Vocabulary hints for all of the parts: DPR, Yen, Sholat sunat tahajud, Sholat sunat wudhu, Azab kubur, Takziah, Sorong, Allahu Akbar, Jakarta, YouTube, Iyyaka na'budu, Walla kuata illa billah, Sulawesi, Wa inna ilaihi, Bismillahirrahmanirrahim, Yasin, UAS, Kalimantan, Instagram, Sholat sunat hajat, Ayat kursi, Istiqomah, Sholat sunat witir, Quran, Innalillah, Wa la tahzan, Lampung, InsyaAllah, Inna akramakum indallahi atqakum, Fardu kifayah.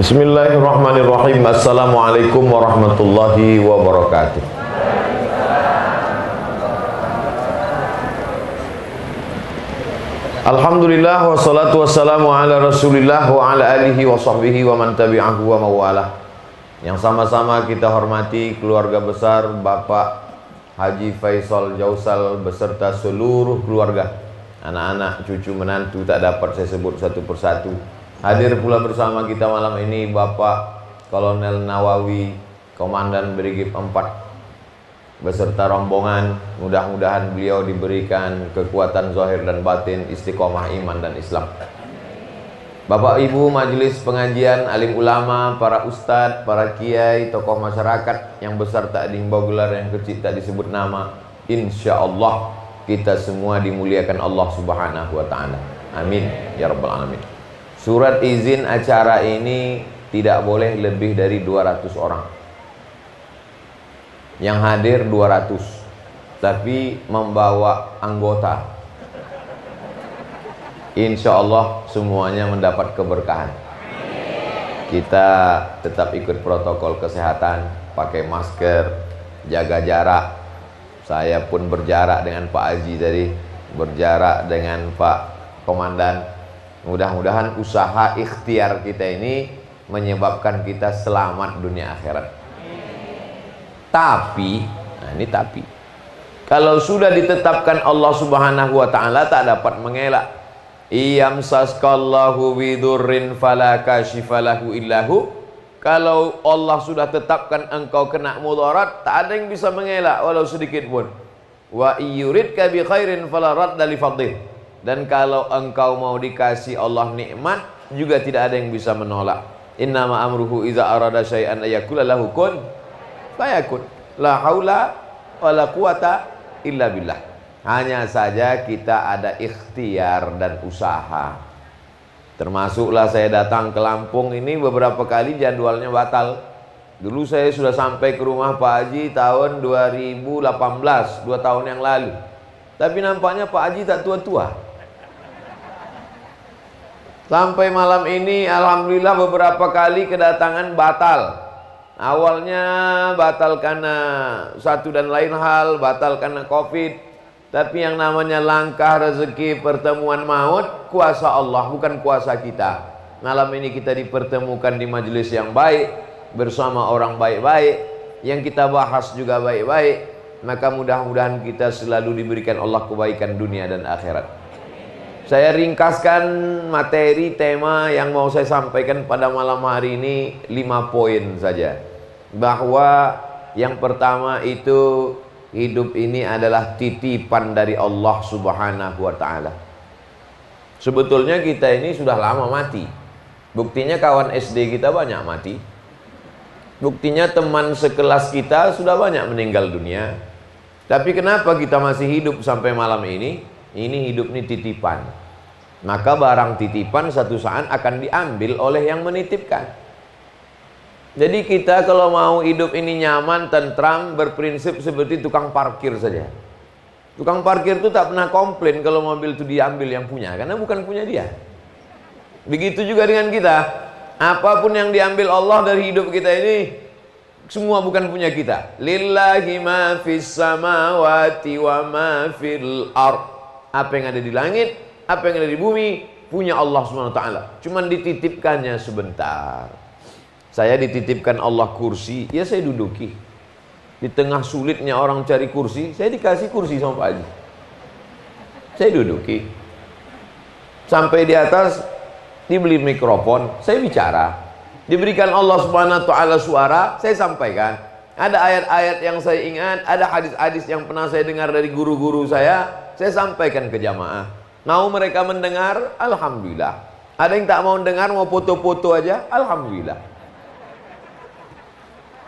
Bismillahirrahmanirrahim. Assalamualaikum warahmatullahi wabarakatuh. Alhamdulillah wassalatu wassalamu ala rasulillah wa ala alihi wa sahbihi wa man tabi'ahu wa mawalah. Yang sama-sama kita hormati keluarga besar Bapak Haji Faisol Jausal beserta seluruh keluarga, anak-anak, cucu, menantu, tak dapat saya sebut satu persatu. Hadir pula bersama kita malam ini Bapak Kolonel Nawawi, Komandan Brigif 4, beserta rombongan. Mudah-mudahan beliau diberikan kekuatan zahir dan batin, istiqomah iman dan Islam. Bapak Ibu Majelis Pengajian, alim ulama, para ustadz, para kiai, tokoh masyarakat, yang besar tak diimbau gelar, yang kecil tak disebut nama. InsyaAllah kita semua dimuliakan Allah Subhanahu wa ta'ala. Amin ya rabbal alamin. Surat izin acara ini tidak boleh lebih dari 200 orang. Yang hadir 200, tapi membawa anggota. Insya Allah semuanya mendapat keberkahan. Kita tetap ikut protokol kesehatan, pakai masker, jaga jarak. Saya pun berjarak dengan Pak Aziz tadi, berjarak dengan Pak Komandan. Mudah-mudahan usaha ikhtiar kita ini menyebabkan kita selamat dunia akhirat. Tapi, nah ini tapi, kalau sudah ditetapkan Allah Subhanahu wa ta'ala tak dapat mengelak. Iyamsaskallahu bidurrin falakashifalahu illahu. Kalau Allah sudah tetapkan engkau kena mudarat, tak ada yang bisa mengelak walau sedikit pun. Wa iyuridka bi khairin falarad dalifadih. Dan kalau engkau mau dikasih Allah nikmat, juga tidak ada yang bisa menolak. Innama amruhu iza arada syai'an ayakula lahu kun fayakun. La haula walla kuata illa billah. Hanya saja kita ada ikhtiar dan usaha. Termasuklah saya datang ke Lampung ini beberapa kali jadwalnya batal. Dulu saya sudah sampai ke rumah Pak Haji tahun 2018, 2 tahun yang lalu. Tapi nampaknya Pak Haji tak tua-tua. Sampai malam ini alhamdulillah beberapa kali kedatangan batal. Awalnya batal karena satu dan lain hal, batal karena Covid. Tapi yang namanya langkah rezeki, pertemuan maut, kuasa Allah bukan kuasa kita. Malam ini kita dipertemukan di majelis yang baik, bersama orang baik-baik, yang kita bahas juga baik-baik. Maka mudah-mudahan kita selalu diberikan Allah kebaikan dunia dan akhirat. Saya ringkaskan materi tema yang mau saya sampaikan pada malam hari ini 5 poin saja. Bahwa yang pertama itu hidup ini adalah titipan dari Allah Subhanahu wa ta'ala. Sebetulnya kita ini sudah lama mati. Buktinya kawan SD kita banyak mati. Buktinya teman sekelas kita sudah banyak meninggal dunia. Tapi kenapa kita masih hidup sampai malam ini? Ini hidup ini titipan. Maka barang titipan satu saat akan diambil oleh yang menitipkan. Jadi kita kalau mau hidup ini nyaman, tentram, berprinsip seperti tukang parkir saja. Tukang parkir itu tak pernah komplain kalau mobil itu diambil yang punya, karena bukan punya dia. Begitu juga dengan kita. Apapun yang diambil Allah dari hidup kita ini, semua bukan punya kita. Lillahi ma fis samawati wa mafil ar. Apa yang ada di langit, apa yang ada di bumi, punya Allah SWT. Cuman dititipkannya sebentar. Saya dititipkan Allah kursi, ya saya duduki. Di tengah sulitnya orang cari kursi, saya dikasih kursi sama Pak Haji. Saya duduki. Sampai di atas, dibeli mikrofon, saya bicara. Diberikan Allah SWT suara, saya sampaikan. Ada ayat-ayat yang saya ingat, ada hadis-hadis yang pernah saya dengar dari guru-guru saya sampaikan ke jamaah. Mau mereka mendengar, alhamdulillah. Ada yang tak mau mendengar, mau foto-foto aja, alhamdulillah.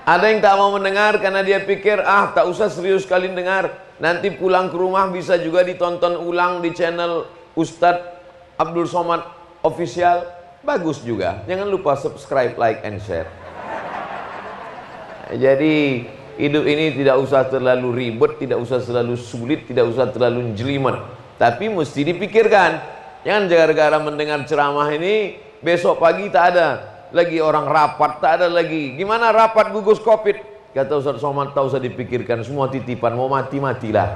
Ada yang tak mau mendengar karena dia pikir, ah tak usah serius sekali dengar. Nanti pulang ke rumah bisa juga ditonton ulang di channel Ustadz Abdul Somad Official. Bagus juga, jangan lupa subscribe, like, and share. Jadi hidup ini tidak usah terlalu ribet, tidak usah terlalu sulit, tidak usah terlalu jelimet. Tapi mesti dipikirkan. Jangan gara-gara mendengar ceramah ini besok pagi tak ada lagi orang rapat, tak ada lagi. Gimana rapat gugus Covid? Kata Ustaz Somad, tak usah dipikirkan, semua titipan, mau mati-matilah.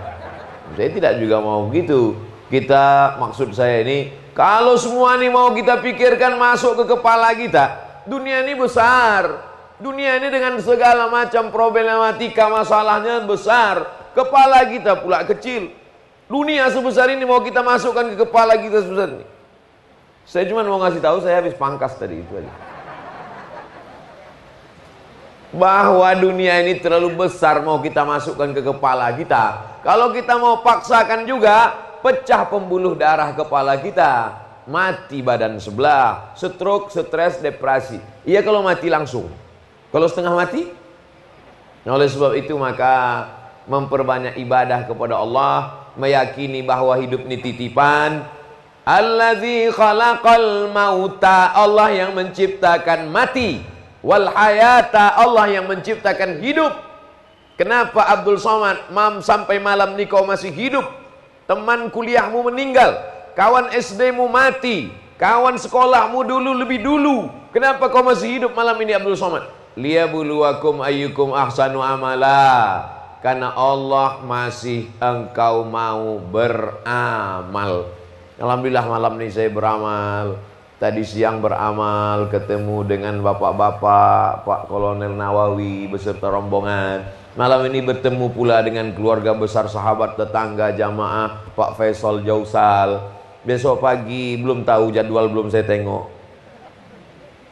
Saya tidak juga mau begitu. Kita, maksud saya ini, kalau semua ini mau kita pikirkan masuk ke kepala kita, dunia ini besar. Dunia ini dengan segala macam problematika, masalahnya besar. Kepala kita pula kecil. Dunia sebesar ini mau kita masukkan ke kepala kita sebesar ini. Saya cuma mau ngasih tahu, saya habis pangkas tadi itu aja. Bahwa dunia ini terlalu besar mau kita masukkan ke kepala kita. Kalau kita mau paksakan juga, pecah pembuluh darah kepala kita, mati badan sebelah, stroke, stres, depresi. Iya kalau mati langsung. Kalau setengah mati. Oleh sebab itu maka memperbanyak ibadah kepada Allah, meyakini bahwa hidup ini titipan. Allazi khalaqal mauta, Allah yang menciptakan mati, wal hayata, Allah yang menciptakan hidup. Kenapa Abdul Somad, mam sampai malam ni kau masih hidup? Teman kuliahmu meninggal, kawan SD-mu mati, kawan sekolahmu dulu lebih dulu. Kenapa kau masih hidup malam ini Abdul Somad? Liya bulakum ayyukum ahsanu amala. Karena Allah masih engkau mau beramal. Alhamdulillah malam ini saya beramal. Tadi siang beramal, ketemu dengan bapak-bapak, Pak Kolonel Nawawi beserta rombongan. Malam ini bertemu pula dengan keluarga besar, sahabat, tetangga, jamaah, Pak Faisol Jausal. Besok pagi belum tahu jadwal, belum saya tengok.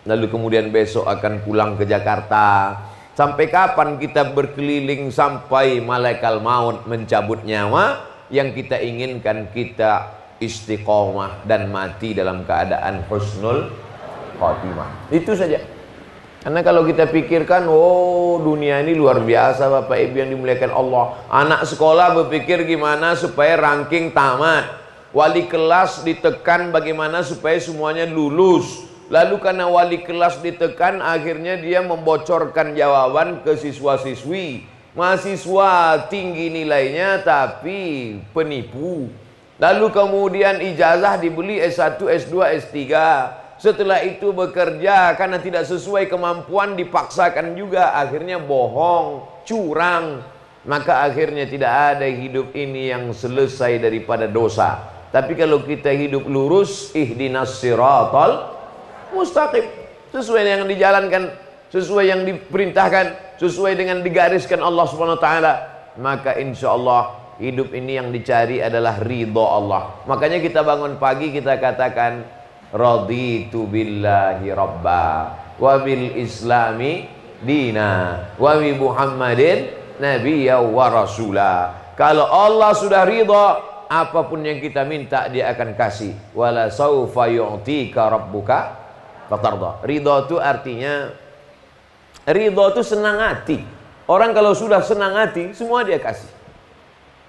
Lalu kemudian besok akan pulang ke Jakarta. Sampai kapan kita berkeliling sampai malaikat maut mencabut nyawa? Yang kita inginkan kita istiqomah dan mati dalam keadaan husnul khotimah. Itu saja. Karena kalau kita pikirkan, oh dunia ini luar biasa Bapak Ibu yang dimuliakan Allah. Anak sekolah berpikir gimana supaya ranking tamat. Wali kelas ditekan bagaimana supaya semuanya lulus. Lalu karena wali kelas ditekan, akhirnya dia membocorkan jawaban ke siswa-siswi. Mahasiswa tinggi nilainya tapi penipu. Lalu kemudian ijazah dibeli S1, S2, S3. Setelah itu bekerja karena tidak sesuai kemampuan dipaksakan juga. Akhirnya bohong, curang. Maka akhirnya tidak ada hidup ini yang selesai daripada dosa. Tapi kalau kita hidup lurus, Ihdinassiratal Mustaqim. Sesuai yang dijalankan, sesuai yang diperintahkan, sesuai dengan digariskan Allah SWT. Maka insyaAllah hidup ini yang dicari adalah ridho Allah. Makanya kita bangun pagi kita katakan raditu billahi rabba wa bil islami dina wa bi muhammadin nabiyya wa rasula. Kalau Allah sudah ridho, apapun yang kita minta dia akan kasih. Wala saufa yu'tika rabbuka fatarda. Ridho itu artinya, ridho itu senang hati. Orang kalau sudah senang hati, semua dia kasih.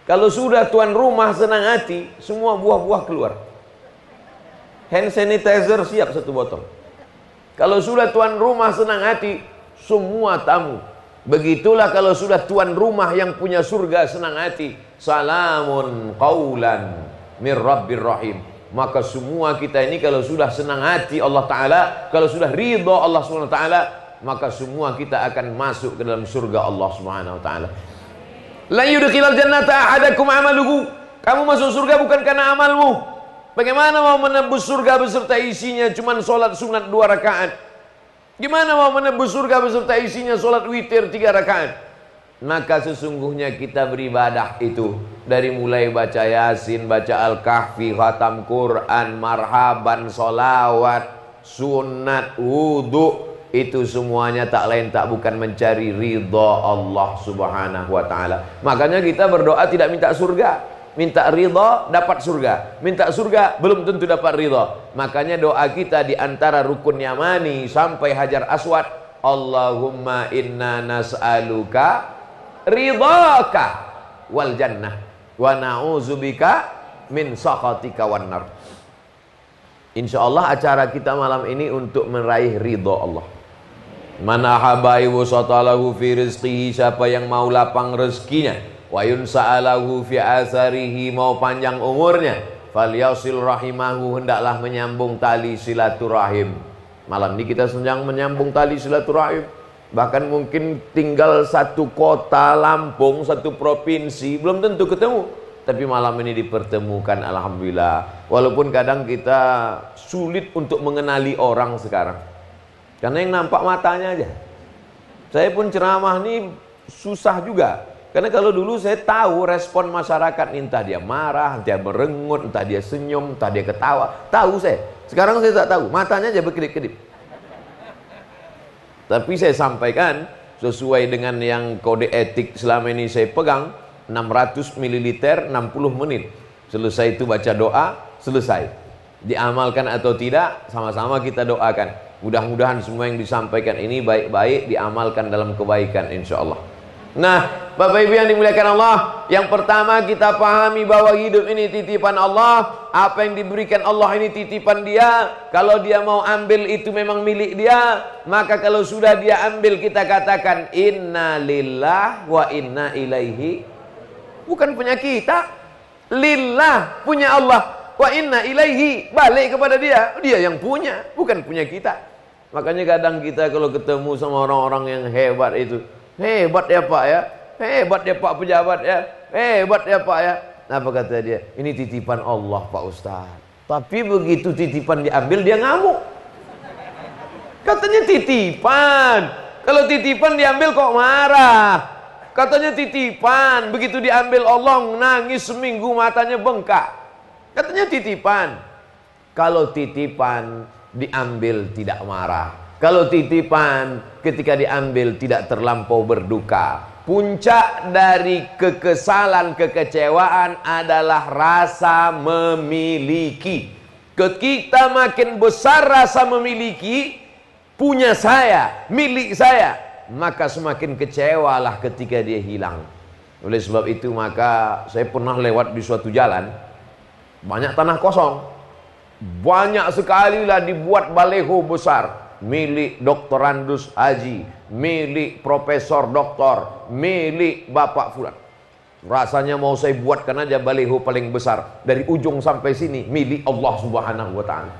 Kalau sudah tuan rumah senang hati, semua buah-buah keluar. Hand sanitizer siap satu botol. Kalau sudah tuan rumah senang hati, semua tamu. Begitulah kalau sudah tuan rumah yang punya surga senang hati. Salamun qawlan mir rabbir rahim. Maka semua kita ini kalau sudah senang hati Allah Ta'ala, kalau sudah ridha Allah SWT, maka semua kita akan masuk ke dalam surga Allah SWT. La yudkhilal jannata ahadakum amaluhu. Kamu masuk surga bukan karena amalmu. Bagaimana mau menembus surga beserta isinya cuman solat sunat 2 rakaat? Gimana mau menembus surga beserta isinya solat witir 3 rakaat? Maka sesungguhnya kita beribadah itu dari mulai baca Yasin, baca Al-Kahfi, khatam Quran, marhaban, solawat, sunat, wudhu. Itu semuanya tak lain tak bukan mencari ridha Allah Subhanahu wa ta'ala. Makanya kita berdoa tidak minta surga. Minta ridha dapat surga. Minta surga belum tentu dapat ridha. Makanya doa kita di antara rukun yamani sampai hajar aswad, Allahumma inna nas'aluka ridhaka wal jannah wa na'udzubika min sakhatika wan nar. InsyaAllah acara kita malam ini untuk meraih ridha Allah. Mana habai wa ta'alahu fi rizqihi, siapa yang mau lapang rezekinya, wa yunsa'alahu fi asarihi, mau panjang umurnya, falyasil rahimahu, hendaklah menyambung tali silaturahim, Malam ini kita sedang menyambung tali silaturahim. Bahkan mungkin tinggal satu kota Lampung, satu provinsi, belum tentu ketemu. Tapi malam ini dipertemukan, Alhamdulillah. Walaupun kadang kita sulit untuk mengenali orang sekarang, karena yang nampak matanya aja. Saya pun ceramah nih susah juga, karena kalau dulu saya tahu respon masyarakat, entah dia marah, entah dia merengut, entah dia senyum, entah dia ketawa. Tahu saya. Sekarang saya tak tahu, matanya aja berkedip-kedip. Tapi saya sampaikan sesuai dengan yang kode etik selama ini saya pegang, 600 ml 60 menit. Selesai itu baca doa, selesai. Diamalkan atau tidak, sama-sama kita doakan. Mudah-mudahan semua yang disampaikan ini baik-baik diamalkan dalam kebaikan, InsyaAllah. Nah, Bapak Ibu yang dimuliakan Allah, yang pertama kita pahami bahwa hidup ini titipan Allah. Apa yang diberikan Allah ini titipan dia. Kalau dia mau ambil itu memang milik dia. Maka kalau sudah dia ambil, kita katakan innalillah wa inna ilaihi. Bukan punya kita, lillah, punya Allah, wa inna ilaihi, balik kepada dia. Dia yang punya, bukan punya kita. Makanya kadang kita kalau ketemu sama orang-orang yang hebat itu, hebat ya Pak ya, hebat ya Pak pejabat ya, hebat ya Pak ya. Apa kata dia? Ini titipan Allah Pak Ustaz. Tapi begitu titipan diambil dia ngamuk. Katanya titipan. Kalau titipan diambil kok marah. Katanya titipan. Begitu diambil Allah nangis seminggu matanya bengkak. Katanya titipan. Kalau titipan diambil tidak marah. Kalau titipan ketika diambil tidak terlampau berduka. Puncak dari kekesalan, kekecewaan adalah rasa memiliki. Ketika makin besar rasa memiliki, punya saya, milik saya, maka semakin kecewalah ketika dia hilang. Oleh sebab itu maka saya pernah lewat di suatu jalan, banyak tanah kosong. Banyak sekali lah dibuat baleho besar. Milik Dr. Andus Haji, milik Profesor Doktor, milik Bapak Fulan. Rasanya mau saya buatkan aja baliho paling besar dari ujung sampai sini, milik Allah Subhanahu wa Ta'ala.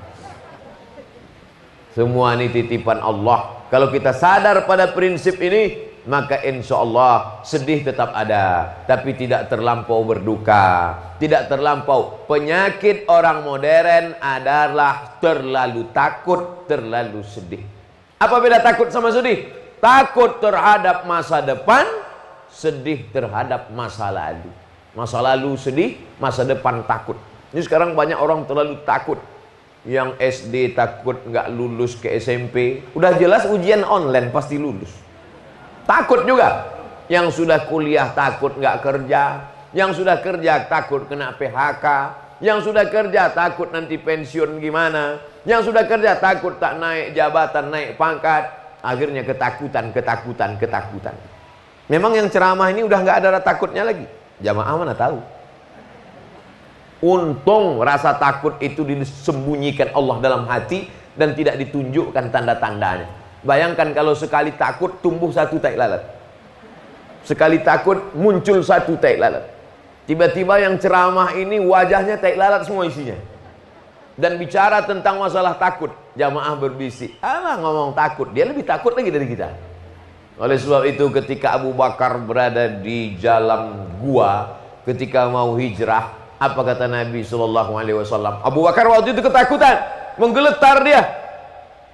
Semua ini titipan Allah. Kalau kita sadar pada prinsip ini, maka insya Allah sedih tetap ada, tapi tidak terlampau berduka, tidak terlampau. Penyakit orang modern adalah terlalu takut, terlalu sedih. Apa beda takut sama sedih? Takut terhadap masa depan, sedih terhadap masa lalu. Masa lalu sedih, masa depan takut. Ini sekarang banyak orang terlalu takut. Yang SD takut nggak lulus ke SMP. Udah jelas ujian online pasti lulus. Takut juga. Yang sudah kuliah takut nggak kerja. Yang sudah kerja takut kena PHK. Yang sudah kerja takut nanti pensiun gimana. Yang sudah kerja takut tak naik jabatan, naik pangkat. Akhirnya ketakutan, ketakutan, ketakutan. Memang yang ceramah ini udah nggak ada takutnya lagi. Jamaah mana tahu. Untung rasa takut itu disembunyikan Allah dalam hati dan tidak ditunjukkan tanda-tandanya. Bayangkan kalau sekali takut tumbuh satu tai lalat. Sekali takut muncul satu tai lalat. Tiba-tiba yang ceramah ini wajahnya tai lalat semua isinya. Dan bicara tentang masalah takut. Jamaah berbisik, "Alah ngomong takut, dia lebih takut lagi dari kita." Oleh sebab itu ketika Abu Bakar berada di dalam gua ketika mau hijrah, apa kata Nabi SAW? Abu Bakar waktu itu ketakutan, menggeletar dia.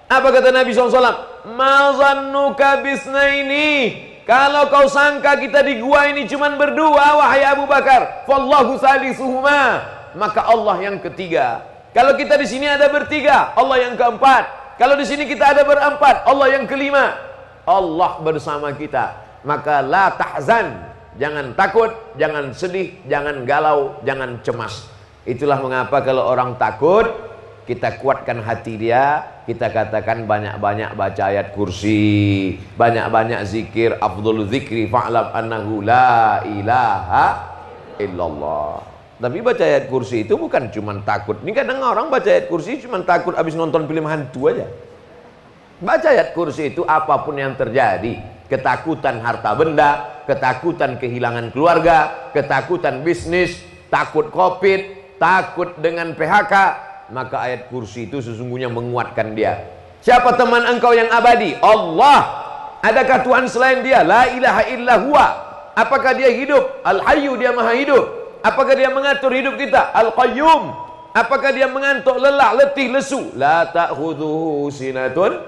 Apa kata Nabi SAW? Mazannuka bisnaini. Kalau kau sangka kita di gua ini cuman berdua, wahai Abu Bakar, fallahu salisuhuma, maka Allah yang ketiga. Kalau kita di sini ada bertiga, Allah yang keempat. Kalau di sini kita ada berempat, Allah yang kelima. Allah bersama kita. Maka la tahzan, jangan takut, jangan sedih, jangan galau, jangan cemas. Itulah mengapa kalau orang takut, kita kuatkan hati dia. Kita katakan banyak-banyak baca ayat kursi, banyak-banyak zikir. Afdhul zikri fa'lam annahu la ilaha illallah. Tapi baca ayat kursi itu bukan cuma takut. Ini kadang orang baca ayat kursi cuma takut habis nonton film hantu aja. Baca ayat kursi itu apapun yang terjadi, ketakutan harta benda, ketakutan kehilangan keluarga, ketakutan bisnis, takut Covid, takut dengan PHK, maka ayat kursi itu sesungguhnya menguatkan dia. Siapa teman engkau yang abadi? Allah. Adakah Tuhan selain dia? La ilaha illahuwa. Apakah dia hidup? Al-Hayyu, dia maha hidup. Apakah dia mengatur hidup kita? Al-Qayyum. Apakah dia mengantuk, lelah, letih, lesu? La ta'khudhuhu sinatun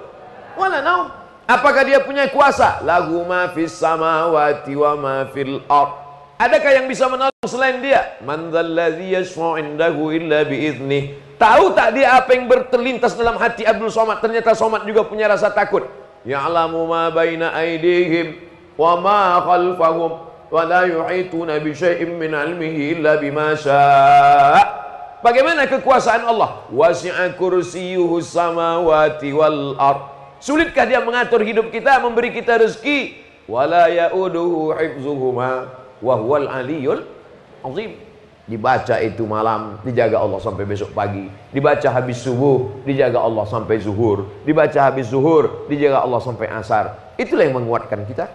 wala naum. Apakah dia punya kuasa? Lahu ma fis samawati wa mafil ar. Adakah yang bisa menolong selain dia? Man dzalladzi yashfa'u indahu illa bi'iznih. Tahu tak dia apa yang berterlintas dalam hati Abdul Somad? Ternyata Somad juga punya rasa takut. Ya'lamu ma baina aydihim wa ma khalfahum wa la yuhituna bi syai'in min 'ilmihi illa bima syaa'. Bagaimana kekuasaan Allah? Wasi'a kursiyuhu samawati wal ar. Sulitkah dia mengatur hidup kita, memberi kita rezeki? Wala ya'uduhu hifzuhuma wa huwal aliyyul azim. Dibaca itu malam, dijaga Allah sampai besok pagi. Dibaca habis subuh, dijaga Allah sampai zuhur. Dibaca habis zuhur, dijaga Allah sampai asar. Itulah yang menguatkan kita.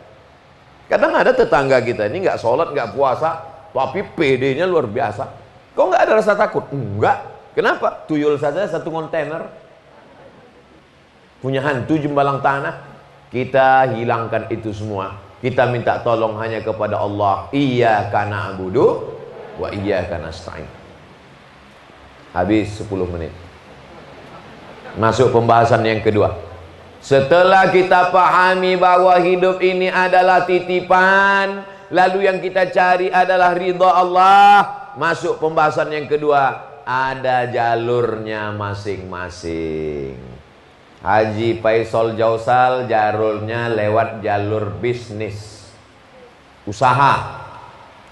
Kadang ada tetangga kita ini nggak sholat, nggak puasa, tapi PD-nya luar biasa. Kok nggak ada rasa takut? Enggak. Kenapa? Tuyul saja satu kontainer, punya hantu jembalang tanah. Kita hilangkan itu semua. Kita minta tolong hanya kepada Allah. Iyyaka na'budu wa iyyaka nasta'in. Habis 10 menit. Masuk pembahasan yang kedua. Setelah kita pahami bahwa hidup ini adalah titipan, lalu yang kita cari adalah ridha Allah. Masuk pembahasan yang kedua. Ada jalurnya masing-masing. Haji Faisol Jausal jalurnya lewat jalur bisnis, usaha,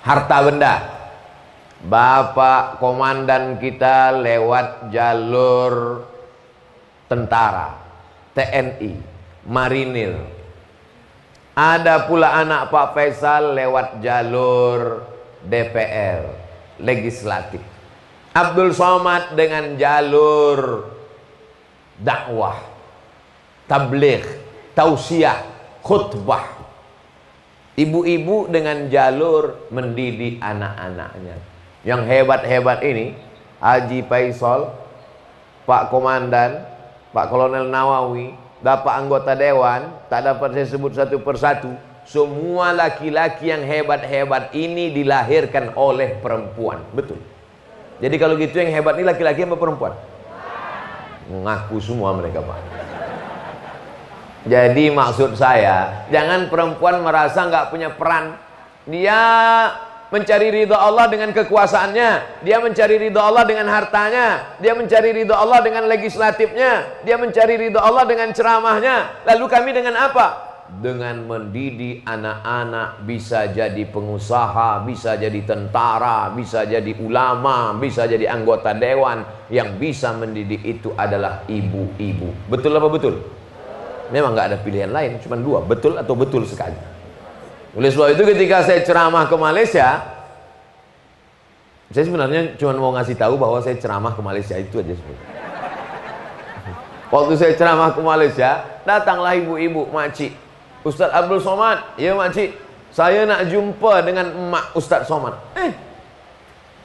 harta benda. Bapak komandan kita lewat jalur tentara, TNI, marinir. Ada pula anak Pak Faisal lewat jalur DPR, legislatif. Abdul Somad dengan jalur dakwah, tabligh, tausiah, khutbah. Ibu-ibu dengan jalur mendidik anak-anaknya. Yang hebat-hebat ini Haji Faisol, Pak Komandan, Pak Kolonel Nawawi, Bapak anggota Dewan, tak dapat saya sebut satu persatu. Semua laki-laki yang hebat-hebat ini dilahirkan oleh perempuan. Betul. Jadi kalau gitu yang hebat ini laki-laki sama perempuan? Mengaku semua mereka, Pak. Jadi maksud saya, jangan perempuan merasa nggak punya peran. Dia mencari ridha Allah dengan kekuasaannya. Dia mencari ridha Allah dengan hartanya. Dia mencari ridha Allah dengan legislatifnya. Dia mencari ridha Allah dengan ceramahnya. Lalu kami dengan apa? Dengan mendidik anak-anak bisa jadi pengusaha, bisa jadi tentara, bisa jadi ulama, bisa jadi anggota dewan. Yang bisa mendidik itu adalah ibu-ibu. Betul apa betul? Memang nggak ada pilihan lain, cuma dua, betul atau betul sekali. Oleh sebab itu ketika saya ceramah ke Malaysia, saya sebenarnya cuma mau ngasih tahu bahwa saya ceramah ke Malaysia, itu aja sebenarnya. Waktu saya ceramah ke Malaysia, datanglah ibu-ibu, makcik. Ustaz Abdul Somad, ya makcik, saya nak jumpa dengan emak Ustaz Somad.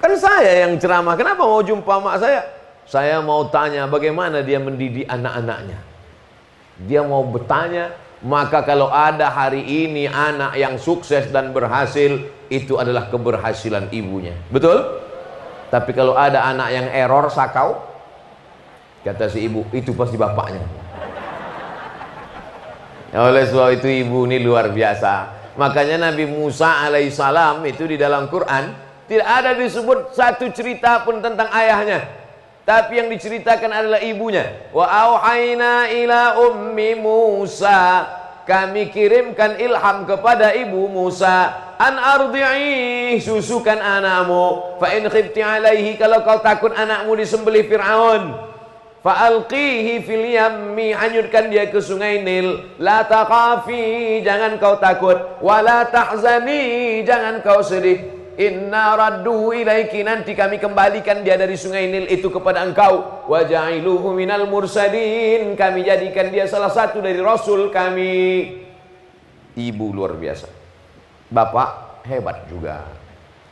Kan saya yang ceramah, kenapa mau jumpa emak saya? Saya mau tanya bagaimana dia mendidik anak-anaknya. Dia mau bertanya, maka kalau ada hari ini anak yang sukses dan berhasil, itu adalah keberhasilan ibunya. Betul? Tapi kalau ada anak yang error, sakau, kata si ibu, itu pasti bapaknya. Oleh sebab itu ibu ini luar biasa. Makanya Nabi Musa alaihissalam itu di dalam Quran tidak ada disebut satu cerita pun tentang ayahnya. Tapi yang diceritakan adalah ibunya. Wa auhayna ila ummi Musa. Kami kirimkan ilham kepada ibu Musa. An ardi'i, susukan anakmu. Fa in khifti alaihi, kalau kau takut anakmu disembelih Fir'aun. Fa alqihi fil yammi, hanyutkan dia ke sungai Nil. La taqafi, jangan kau takut. Wa la tahzani, jangan kau sedih. Inna raddu ilaiki, nanti kami kembalikan dia dari sungai Nil itu kepada engkau. Wa ja'iluhu minal mursalin, kami jadikan dia salah satu dari rasul kami. Ibu luar biasa. Bapak hebat juga.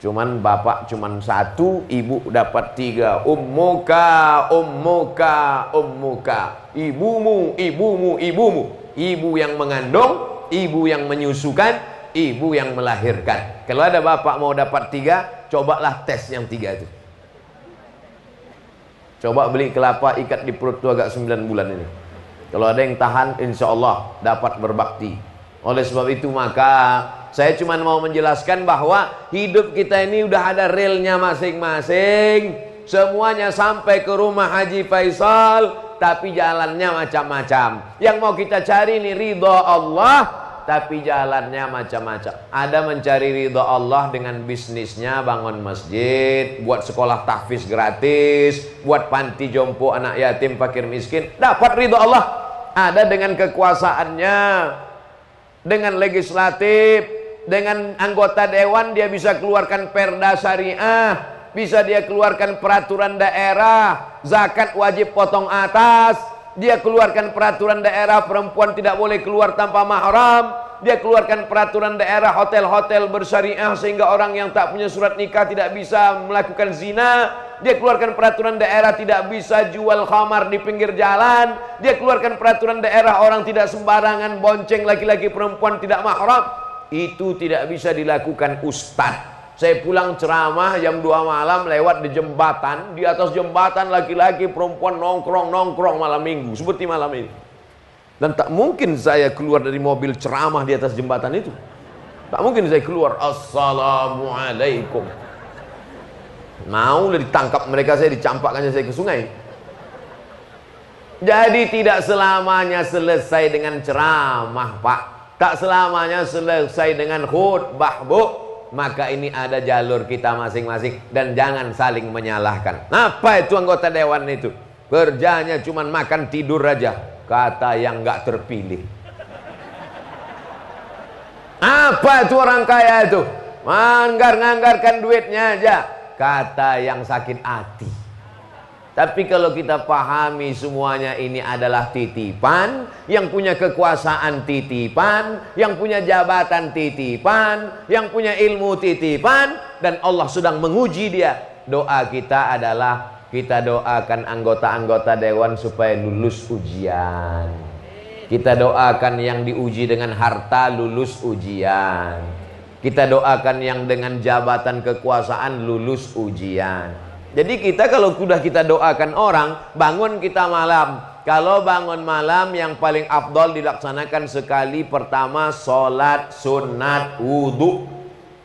Cuman bapak cuman satu, ibu dapat tiga. Ummuka, ummuka, ummuka. Ibumu, ibumu, ibumu. Ibu yang mengandung, ibu yang menyusukan, ibu yang melahirkan. Kalau ada bapak mau dapat tiga, cobalah tes yang tiga itu. Coba beli kelapa, ikat di perut tuh agak 9 bulan ini. Kalau ada yang tahan, insyaallah dapat berbakti. Oleh sebab itu maka saya cuma mau menjelaskan bahwa hidup kita ini udah ada realnya masing-masing. Semuanya sampai ke rumah Haji Faisal, tapi jalannya macam-macam. Yang mau kita cari ini ridho Allah, tapi jalannya macam-macam. Ada mencari ridho Allah dengan bisnisnya, bangun masjid, buat sekolah tahfiz gratis, buat panti jompo anak yatim fakir miskin, dapat ridho Allah. Ada dengan kekuasaannya, dengan legislatif, dengan anggota dewan dia bisa keluarkan perda syariah, bisa dia keluarkan peraturan daerah, zakat wajib potong atas, dia keluarkan peraturan daerah perempuan tidak boleh keluar tanpa mahram, dia keluarkan peraturan daerah hotel-hotel bersyariah sehingga orang yang tak punya surat nikah tidak bisa melakukan zina, dia keluarkan peraturan daerah tidak bisa jual khamar di pinggir jalan, dia keluarkan peraturan daerah orang tidak sembarangan bonceng laki-laki perempuan tidak mahram. Itu tidak bisa dilakukan ustadz. Saya pulang ceramah jam 2 malam lewat di jembatan. Di atas jembatan laki-laki perempuan nongkrong-nongkrong malam minggu. Seperti malam ini. Dan tak mungkin saya keluar dari mobil ceramah di atas jembatan itu. Tak mungkin saya keluar. Assalamualaikum. Mau ditangkap mereka, saya dicampakkannya saya ke sungai. Jadi tidak selamanya selesai dengan ceramah pak. Tak selamanya selesai dengan khutbah, bu. Maka ini ada jalur kita masing-masing. Dan jangan saling menyalahkan. Apa itu anggota dewan itu? Kerjanya cuma makan tidur aja. Kata yang gak terpilih. Apa itu orang kaya itu? Menganggarkan duitnya aja. Kata yang sakit hati. Tapi kalau kita pahami semuanya ini adalah titipan, yang punya kekuasaan titipan, yang punya jabatan titipan, yang punya ilmu titipan, dan Allah sedang menguji dia. Doa kita adalah kita doakan anggota-anggota dewan supaya lulus ujian. Kita doakan yang diuji dengan harta lulus ujian. Kita doakan yang dengan jabatan kekuasaan lulus ujian. Jadi kita kalau sudah kita doakan orang, bangun kita malam. Kalau bangun malam yang paling afdol dilaksanakan sekali pertama sholat sunat wudhu.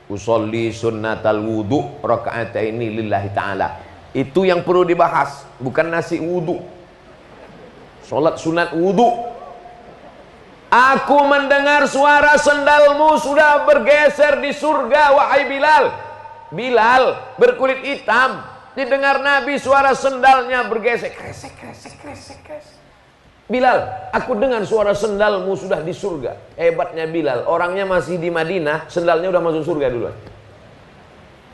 Usolli sunnatal wudhu rakaataini lillahi ta'ala. Itu yang perlu dibahas, bukan nasi wudhu. Sholat sunat wudhu. Aku mendengar suara sendalmu sudah bergeser di surga, wahai Bilal. Bilal berkulit hitam. Didengar Nabi suara sendalnya bergesek. Kresek, kresek, kresek, kresek. Bilal, aku dengar suara sendalmu sudah di surga. Hebatnya Bilal, orangnya masih di Madinah, sendalnya udah masuk surga duluan.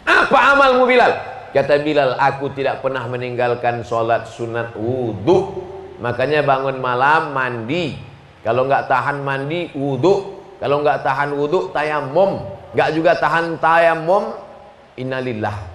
Apa amalmu Bilal? Kata Bilal, aku tidak pernah meninggalkan sholat sunat wudhu. Makanya bangun malam mandi. Kalau nggak tahan mandi, wudhu. Kalau nggak tahan wudhu, tayamum. Nggak juga tahan tayamum, innalillah.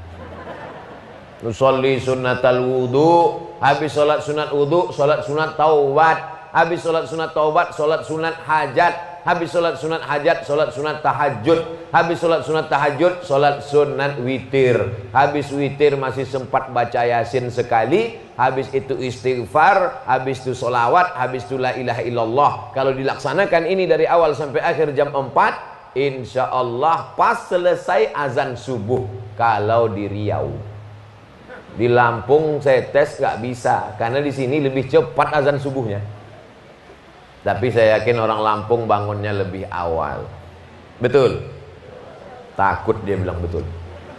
Nusolli sunnatal wudhu. Habis sholat sunat wudhu, sholat sunat taubat. Habis sholat sunat taubat, sholat sunat hajat. Habis sholat sunat hajat, sholat sunat tahajud. Habis sholat sunat tahajud, sholat sunat witir. Habis witir masih sempat baca Yasin sekali. Habis itu istighfar. Habis itu sholawat. Habis itu la ilaha illallah. Kalau dilaksanakan ini dari awal sampai akhir jam 4, insyaallah pas selesai azan subuh. Kalau di Riau, di Lampung saya tes nggak bisa karena di sini lebih cepat azan subuhnya. Tapi saya yakin orang Lampung bangunnya lebih awal. Betul? Takut dia bilang betul.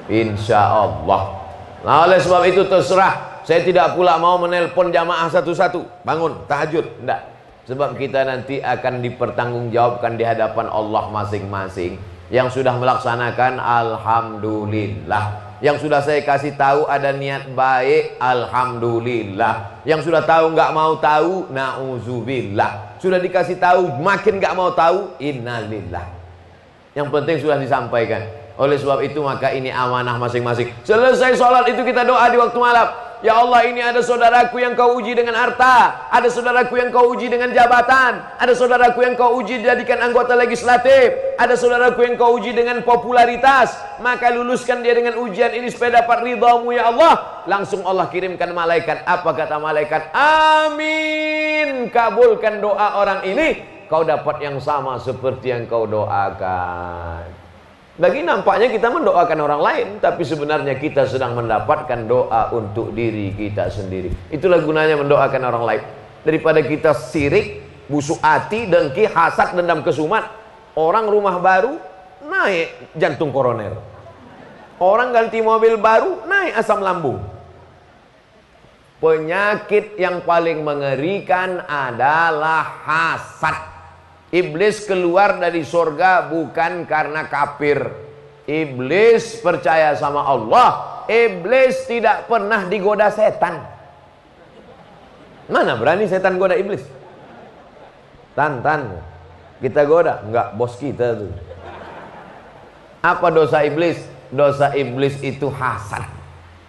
Insya Allah. Nah, oleh sebab itu terserah. Saya tidak pula mau menelpon jamaah satu-satu. Bangun tahajud, enggak. Sebab kita nanti akan dipertanggungjawabkan di hadapan Allah masing-masing. Yang sudah melaksanakan, alhamdulillah. Yang sudah saya kasih tahu ada niat baik, alhamdulillah. Yang sudah tahu nggak mau tahu, nauzubillah. Sudah dikasih tahu makin nggak mau tahu, innalillah. Yang penting sudah disampaikan. Oleh sebab itu maka ini amanah masing-masing. Selesai sholat itu kita doa di waktu malam. Ya Allah, ini ada saudaraku yang kau uji dengan harta, ada saudaraku yang kau uji dengan jabatan, ada saudaraku yang kau uji dijadikan anggota legislatif, ada saudaraku yang kau uji dengan popularitas. Maka luluskan dia dengan ujian ini supaya dapat ridhamu ya Allah. Langsung Allah kirimkan malaikat. Apa kata malaikat? Amin, kabulkan doa orang ini, kau dapat yang sama seperti yang kau doakan. Bagi nampaknya kita mendoakan orang lain, tapi sebenarnya kita sedang mendapatkan doa untuk diri kita sendiri. Itulah gunanya mendoakan orang lain. Daripada kita sirik, busuk hati, dengki, hasad, dendam, kesumat. Orang rumah baru, naik jantung koroner. Orang ganti mobil baru, naik asam lambung. Penyakit yang paling mengerikan adalah hasad. Iblis keluar dari surga bukan karena kafir. Iblis percaya sama Allah. Iblis tidak pernah digoda setan. Mana berani setan goda iblis? Tan, kita goda? Enggak, bos kita tuh. Apa dosa iblis? Dosa iblis itu hasad.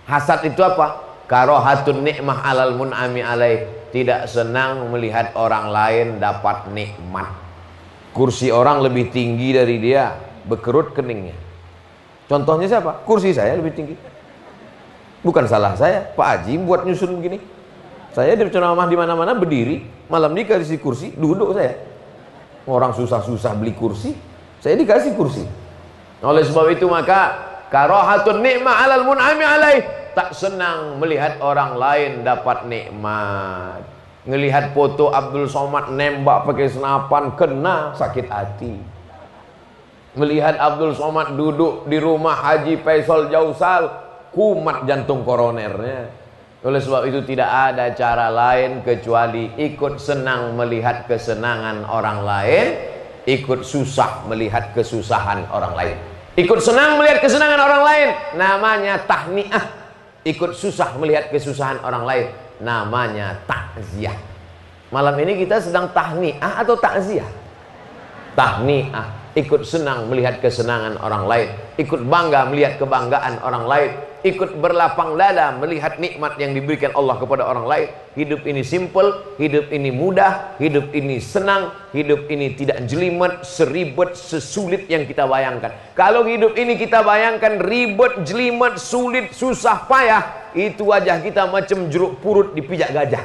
Hasad itu apa? Karohatun nikmah alal mun'ami alaih. Tidak senang melihat orang lain dapat nikmat. Kursi orang lebih tinggi dari dia, bekerut keningnya. Contohnya siapa? Kursi saya lebih tinggi. Bukan salah saya, Pak Haji buat nyusun begini. Saya di ceramah di mana-mana berdiri, malam dikasih kursi, duduk saya. Orang susah-susah beli kursi, saya dikasih kursi. Oleh sebab itu maka karahatun ni'ma 'alal mun'ami 'alaih, tak senang melihat orang lain dapat nikmat. Ngelihat foto Abdul Somad nembak pakai senapan, kena, sakit hati. Melihat Abdul Somad duduk di rumah Haji Faisol Jausal, kumat jantung koronernya. Oleh sebab itu tidak ada cara lain kecuali ikut senang melihat kesenangan orang lain, ikut susah melihat kesusahan orang lain. Ikut senang melihat kesenangan orang lain, namanya tahniah. Ikut susah melihat kesusahan orang lain, namanya takziah. Malam ini kita sedang tahniah atau takziah? Tahniah. Ikut senang melihat kesenangan orang lain, ikut bangga melihat kebanggaan orang lain, ikut berlapang dada melihat nikmat yang diberikan Allah kepada orang lain. Hidup ini simple, hidup ini mudah, hidup ini senang, hidup ini tidak jelimet, seribet, sesulit yang kita bayangkan. Kalau hidup ini kita bayangkan ribet, jelimet, sulit, susah, payah, itu wajah kita macam jeruk purut dipijak gajah.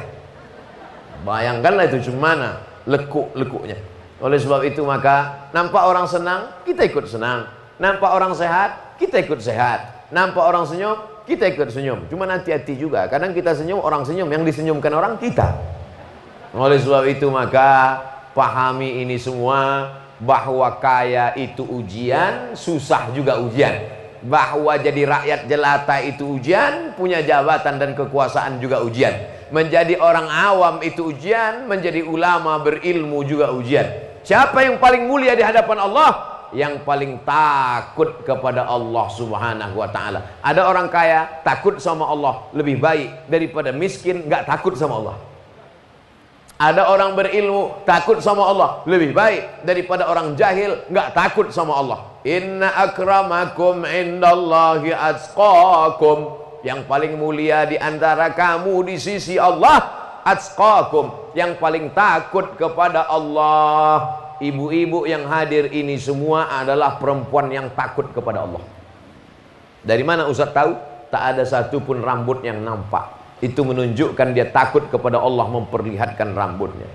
Bayangkanlah itu cemana lekuk-lekuknya. Oleh sebab itu maka nampak orang senang, kita ikut senang. Nampak orang sehat, kita ikut sehat. Nampak orang senyum, kita ikut senyum. Cuma hati-hati juga, kadang kita senyum, orang senyum, yang disenyumkan orang kita. Oleh sebab itu maka pahami ini semua, bahwa kaya itu ujian, susah juga ujian. Bahwa jadi rakyat jelata itu ujian, punya jabatan dan kekuasaan juga ujian. Menjadi orang awam itu ujian, menjadi ulama berilmu juga ujian. Siapa yang paling mulia di hadapan Allah? Yang paling takut kepada Allah Subhanahu wa ta'ala. Ada orang kaya takut sama Allah lebih baik daripada miskin nggak takut sama Allah. Ada orang berilmu takut sama Allah lebih baik daripada orang jahil nggak takut sama Allah. Inna akramakum indallahi atqakum. Yang paling mulia di antara kamu di sisi Allah atqakum, yang paling takut kepada Allah. Ibu-ibu yang hadir ini semua adalah perempuan yang takut kepada Allah. Dari mana Ustaz tahu? Tak ada satupun rambut yang nampak. Itu menunjukkan dia takut kepada Allah memperlihatkan rambutnya.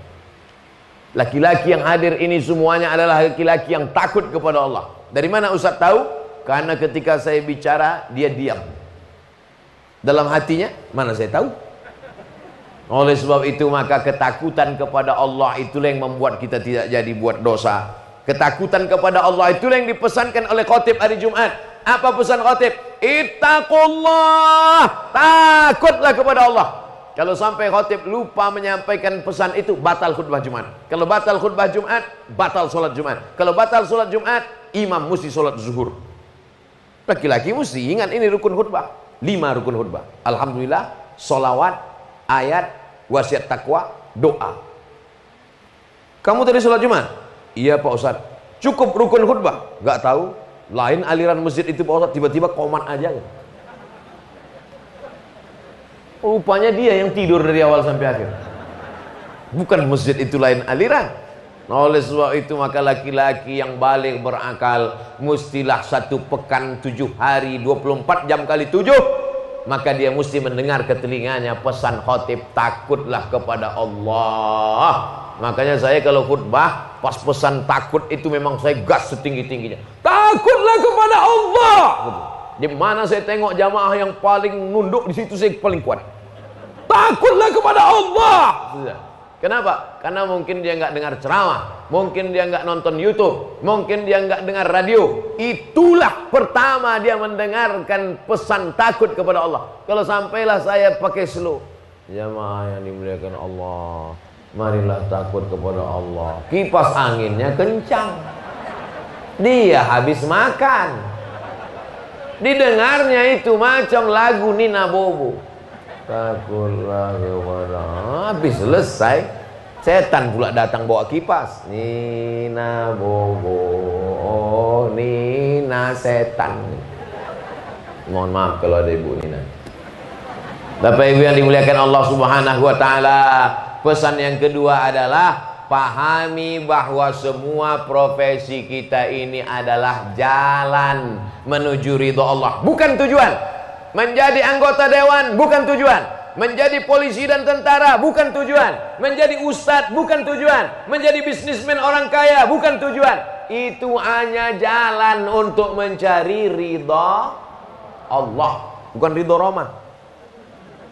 Laki-laki yang hadir ini semuanya adalah laki-laki yang takut kepada Allah. Dari mana Ustaz tahu? Karena ketika saya bicara, dia diam. Dalam hatinya, mana saya tahu? Oleh sebab itu maka ketakutan kepada Allah itulah yang membuat kita tidak jadi buat dosa. Ketakutan kepada Allah itulah yang dipesankan oleh khotib hari Jumat. Apa pesan khotib? Ittaqullah, takutlah kepada Allah. Kalau sampai khotib lupa menyampaikan pesan itu, batal khutbah Jumat. Kalau batal khutbah Jumat, batal sholat Jumat. Kalau batal sholat Jumat, imam mesti sholat zuhur. Laki-laki mesti ingat ini rukun khutbah. 5 rukun khutbah. Alhamdulillah, sholawat, ayat, wasiat takwa, doa. Kamu tadi sholat Jumat? Iya Pak Ustaz. Cukup rukun khutbah? Gak tahu. Lain aliran masjid itu Pak Ustadz, tiba-tiba komat aja. Rupanya dia yang tidur dari awal sampai akhir. Bukan masjid itu lain aliran. Nah, oleh sebab itu maka laki-laki yang balik berakal mustilah 1 pekan 7 hari 24 jam kali 7. Maka dia mesti mendengar ke telinganya pesan khotib, takutlah kepada Allah. Makanya saya kalau khutbah pas pesan takut itu memang saya gas setinggi-tingginya. Takutlah kepada Allah. Di mana saya tengok jamaah yang paling nunduk, di situ saya paling kuat. Takutlah kepada Allah. Kenapa? Karena mungkin dia nggak dengar ceramah, mungkin dia nggak nonton YouTube, mungkin dia nggak dengar radio. Itulah pertama dia mendengarkan pesan takut kepada Allah. Kalau sampailah saya pakai slow, jamaah yang dimuliakan Allah, marilah takut kepada Allah. Kipas anginnya kencang, dia habis makan, didengarnya itu macam lagu Nina Bobo. Takutlah kepada, habis selesai setan pula datang bawa kipas. Nina Bobo, oh Nina setan. Mohon maaf kalau ada ibu Nina. Bapak ibu yang dimuliakan Allah subhanahu wa ta'ala, pesan yang kedua adalah pahami bahwa semua profesi kita ini adalah jalan menuju ridho Allah, bukan tujuan. Menjadi anggota dewan bukan tujuan. Menjadi polisi dan tentara bukan tujuan. Menjadi ustadz bukan tujuan. Menjadi bisnismen orang kaya bukan tujuan. Itu hanya jalan untuk mencari ridha Allah. Bukan ridha Roma,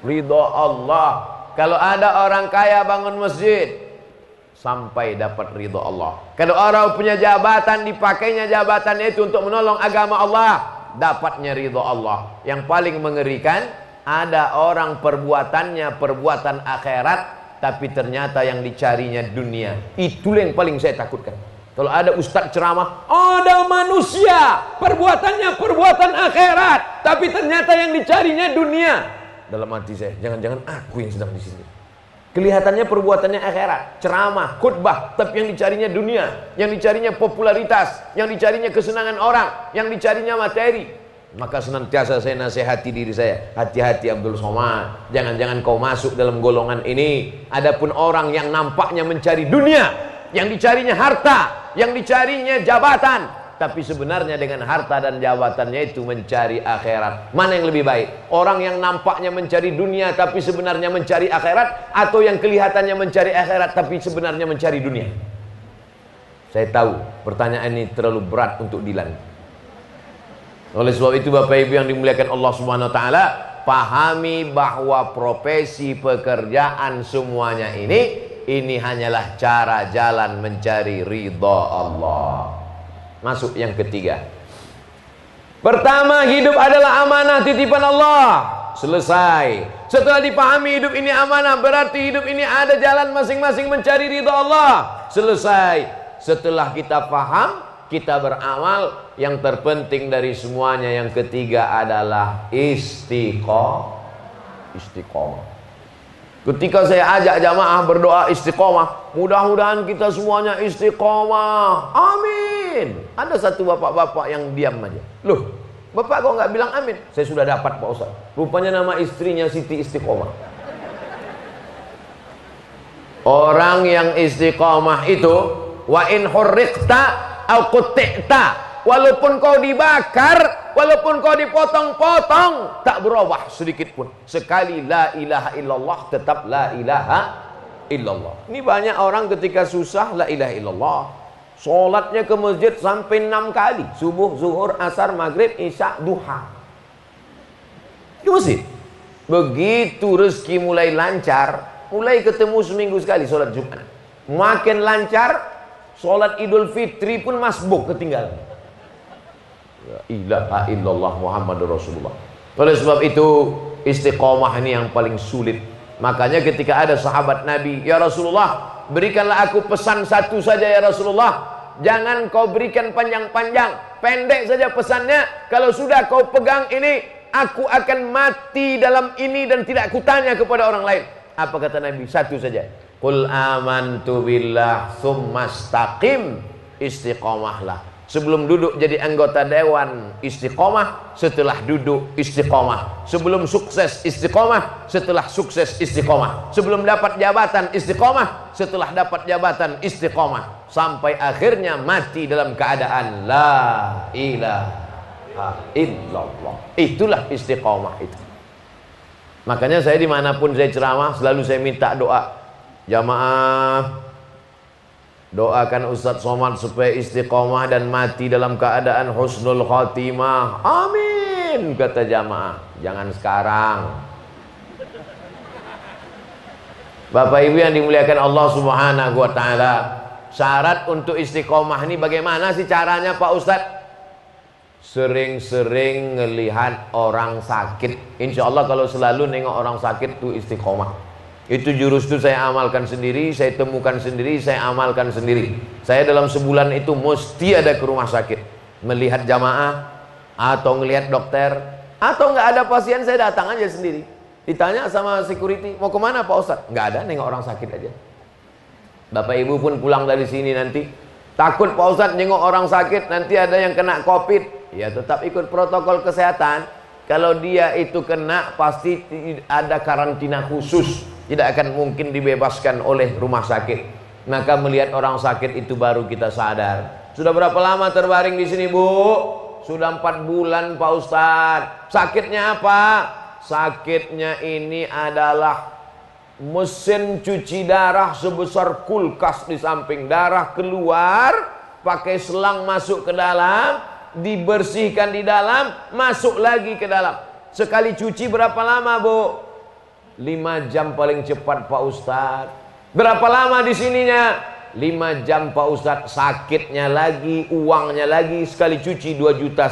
ridha Allah. Kalau ada orang kaya bangun masjid, sampai dapat ridha Allah. Kalau orang punya jabatan, dipakainya jabatannya itu untuk menolong agama Allah, dapatnya ridho Allah. Yang paling mengerikan, ada orang perbuatannya perbuatan akhirat, tapi ternyata yang dicarinya dunia. Itulah yang paling saya takutkan. Kalau ada ustadz ceramah, ada manusia perbuatannya perbuatan akhirat, tapi ternyata yang dicarinya dunia. Dalam hati saya, jangan-jangan aku yang sedang di sini. Kelihatannya perbuatannya akhirat, ceramah, khutbah, tapi yang dicarinya dunia, yang dicarinya popularitas, yang dicarinya kesenangan orang, yang dicarinya materi. Maka senantiasa saya nasihati diri saya, hati-hati Abdul Somad, jangan-jangan kau masuk dalam golongan ini. Adapun orang yang nampaknya mencari dunia, yang dicarinya harta, yang dicarinya jabatan, tapi sebenarnya dengan harta dan jabatannya itu mencari akhirat. Mana yang lebih baik? Orang yang nampaknya mencari dunia tapi sebenarnya mencari akhirat, atau yang kelihatannya mencari akhirat tapi sebenarnya mencari dunia? Saya tahu pertanyaan ini terlalu berat untuk Dilan. Oleh sebab itu Bapak Ibu yang dimuliakan Allah Subhanahu wa taala, pahami bahwa profesi pekerjaan semuanya ini hanyalah cara jalan mencari ridha Allah. Masuk yang ketiga. Pertama, hidup adalah amanah titipan Allah. Selesai. Setelah dipahami hidup ini amanah, berarti hidup ini ada jalan masing-masing mencari ridha Allah. Selesai. Setelah kita paham, kita beramal. Yang terpenting dari semuanya, yang ketiga adalah istiqomah. Ketika saya ajak jamaah berdoa istiqomah, mudah-mudahan kita semuanya istiqomah, amin. Ada satu bapak-bapak yang diam aja. Loh, bapak kok nggak bilang amin? Saya sudah dapat Pak Ustaz. Rupanya nama istrinya Siti Istiqomah. Orang yang istiqomah itu, wa in hurriqta au qutti'ta, walaupun kau dibakar, walaupun kau dipotong-potong, tak berubah sedikit pun. Sekali la ilaha illallah, tetap la ilaha illallah. Ini banyak orang ketika susah la ilaha illallah. Sholatnya ke masjid sampai 6 kali. Subuh, zuhur, asar, maghrib, isya, duha. Di masjid. Begitu rezeki mulai lancar, mulai ketemu seminggu sekali sholat Jumat. Makin lancar, sholat Idul Fitri pun masbuk ketinggalan. La ilaha illallah Muhammadur Rasulullah. Oleh sebab itu istiqomah ini yang paling sulit. Makanya ketika ada sahabat Nabi, ya Rasulullah, berikanlah aku pesan satu saja ya Rasulullah. Jangan kau berikan panjang-panjang, pendek saja pesannya. Kalau sudah kau pegang ini, aku akan mati dalam ini dan tidak aku tanya kepada orang lain. Apa kata Nabi? Satu saja. Qul amantu billah tsumma istaqim. Istiqomahlah. Sebelum duduk jadi anggota dewan istiqomah, setelah duduk istiqomah. Sebelum sukses istiqomah, setelah sukses istiqomah. Sebelum dapat jabatan istiqomah, setelah dapat jabatan istiqomah. Sampai akhirnya mati dalam keadaan la ilaha illallah. Itulah istiqomah itu. Makanya saya dimanapun saya ceramah, selalu saya minta doa. Jamaah, doakan Ustadz Somad supaya istiqomah dan mati dalam keadaan husnul khotimah. Amin, kata jamaah. Jangan sekarang. Bapak Ibu yang dimuliakan Allah Subhanahu wa ta'ala, syarat untuk istiqomah ini bagaimana sih caranya Pak Ustadz? Sering-sering ngelihat orang sakit. Insya Allah kalau selalu nengok orang sakit itu istiqomah. Itu jurus itu saya amalkan sendiri, saya temukan sendiri, saya amalkan sendiri. Saya dalam sebulan itu mesti ada ke rumah sakit, melihat jamaah atau ngelihat dokter, atau nggak ada pasien saya datang aja sendiri. Ditanya sama security, mau kemana Pak Ustadz? Nggak ada, nengok orang sakit aja. Bapak Ibu pun pulang dari sini nanti takut Pak Ustadz nengok orang sakit nanti ada yang kena COVID. Ya tetap ikut protokol kesehatan. Kalau dia itu kena pasti ada karantina khusus, tidak akan mungkin dibebaskan oleh rumah sakit. Maka melihat orang sakit itu baru kita sadar. Sudah berapa lama terbaring di sini Bu? Sudah 4 bulan Pak Ustadz. Sakitnya apa? Sakitnya ini adalah mesin cuci darah sebesar kulkas di samping. Darah keluar, pakai selang masuk ke dalam, dibersihkan di dalam, masuk lagi ke dalam. Sekali cuci berapa lama Bu? 5 jam paling cepat Pak Ustadz. Berapa lama di sininya? 5 jam Pak Ustadz. Sakitnya lagi, uangnya lagi. Sekali cuci 2,5 juta.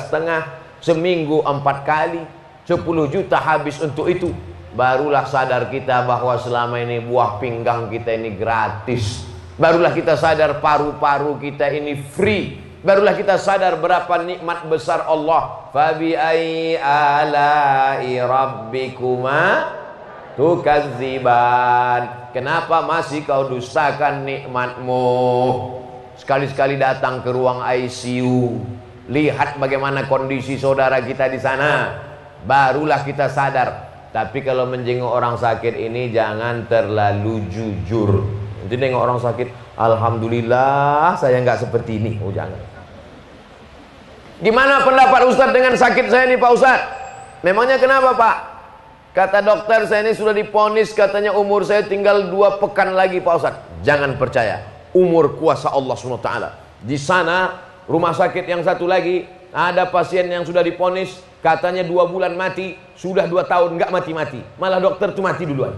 Seminggu 4 kali 10 juta habis untuk itu. Barulah sadar kita bahwa selama ini buah pinggang kita ini gratis. Barulah kita sadar paru-paru kita ini free. Barulah kita sadar berapa nikmat besar Allah. Fabi ayyi ala'i rabbikuma tukadziban. Kenapa masih kau dustakan nikmatmu? Sekali-sekali datang ke ruang ICU, lihat bagaimana kondisi saudara kita di sana, barulah kita sadar. Tapi kalau menjenguk orang sakit ini jangan terlalu jujur. Nanti nengok orang sakit, alhamdulillah saya nggak seperti ini. Oh jangan. Gimana pendapat Ustadz dengan sakit saya nih Pak Ustadz? Memangnya kenapa Pak? Kata dokter saya ini sudah diponis, katanya umur saya tinggal 2 pekan lagi Pak Ustadz. Jangan percaya, umur kuasa Allah SWT. Di sana rumah sakit yang satu lagi ada pasien yang sudah diponis, katanya 2 bulan mati. Sudah 2 tahun nggak mati-mati, malah dokter tuh mati duluan.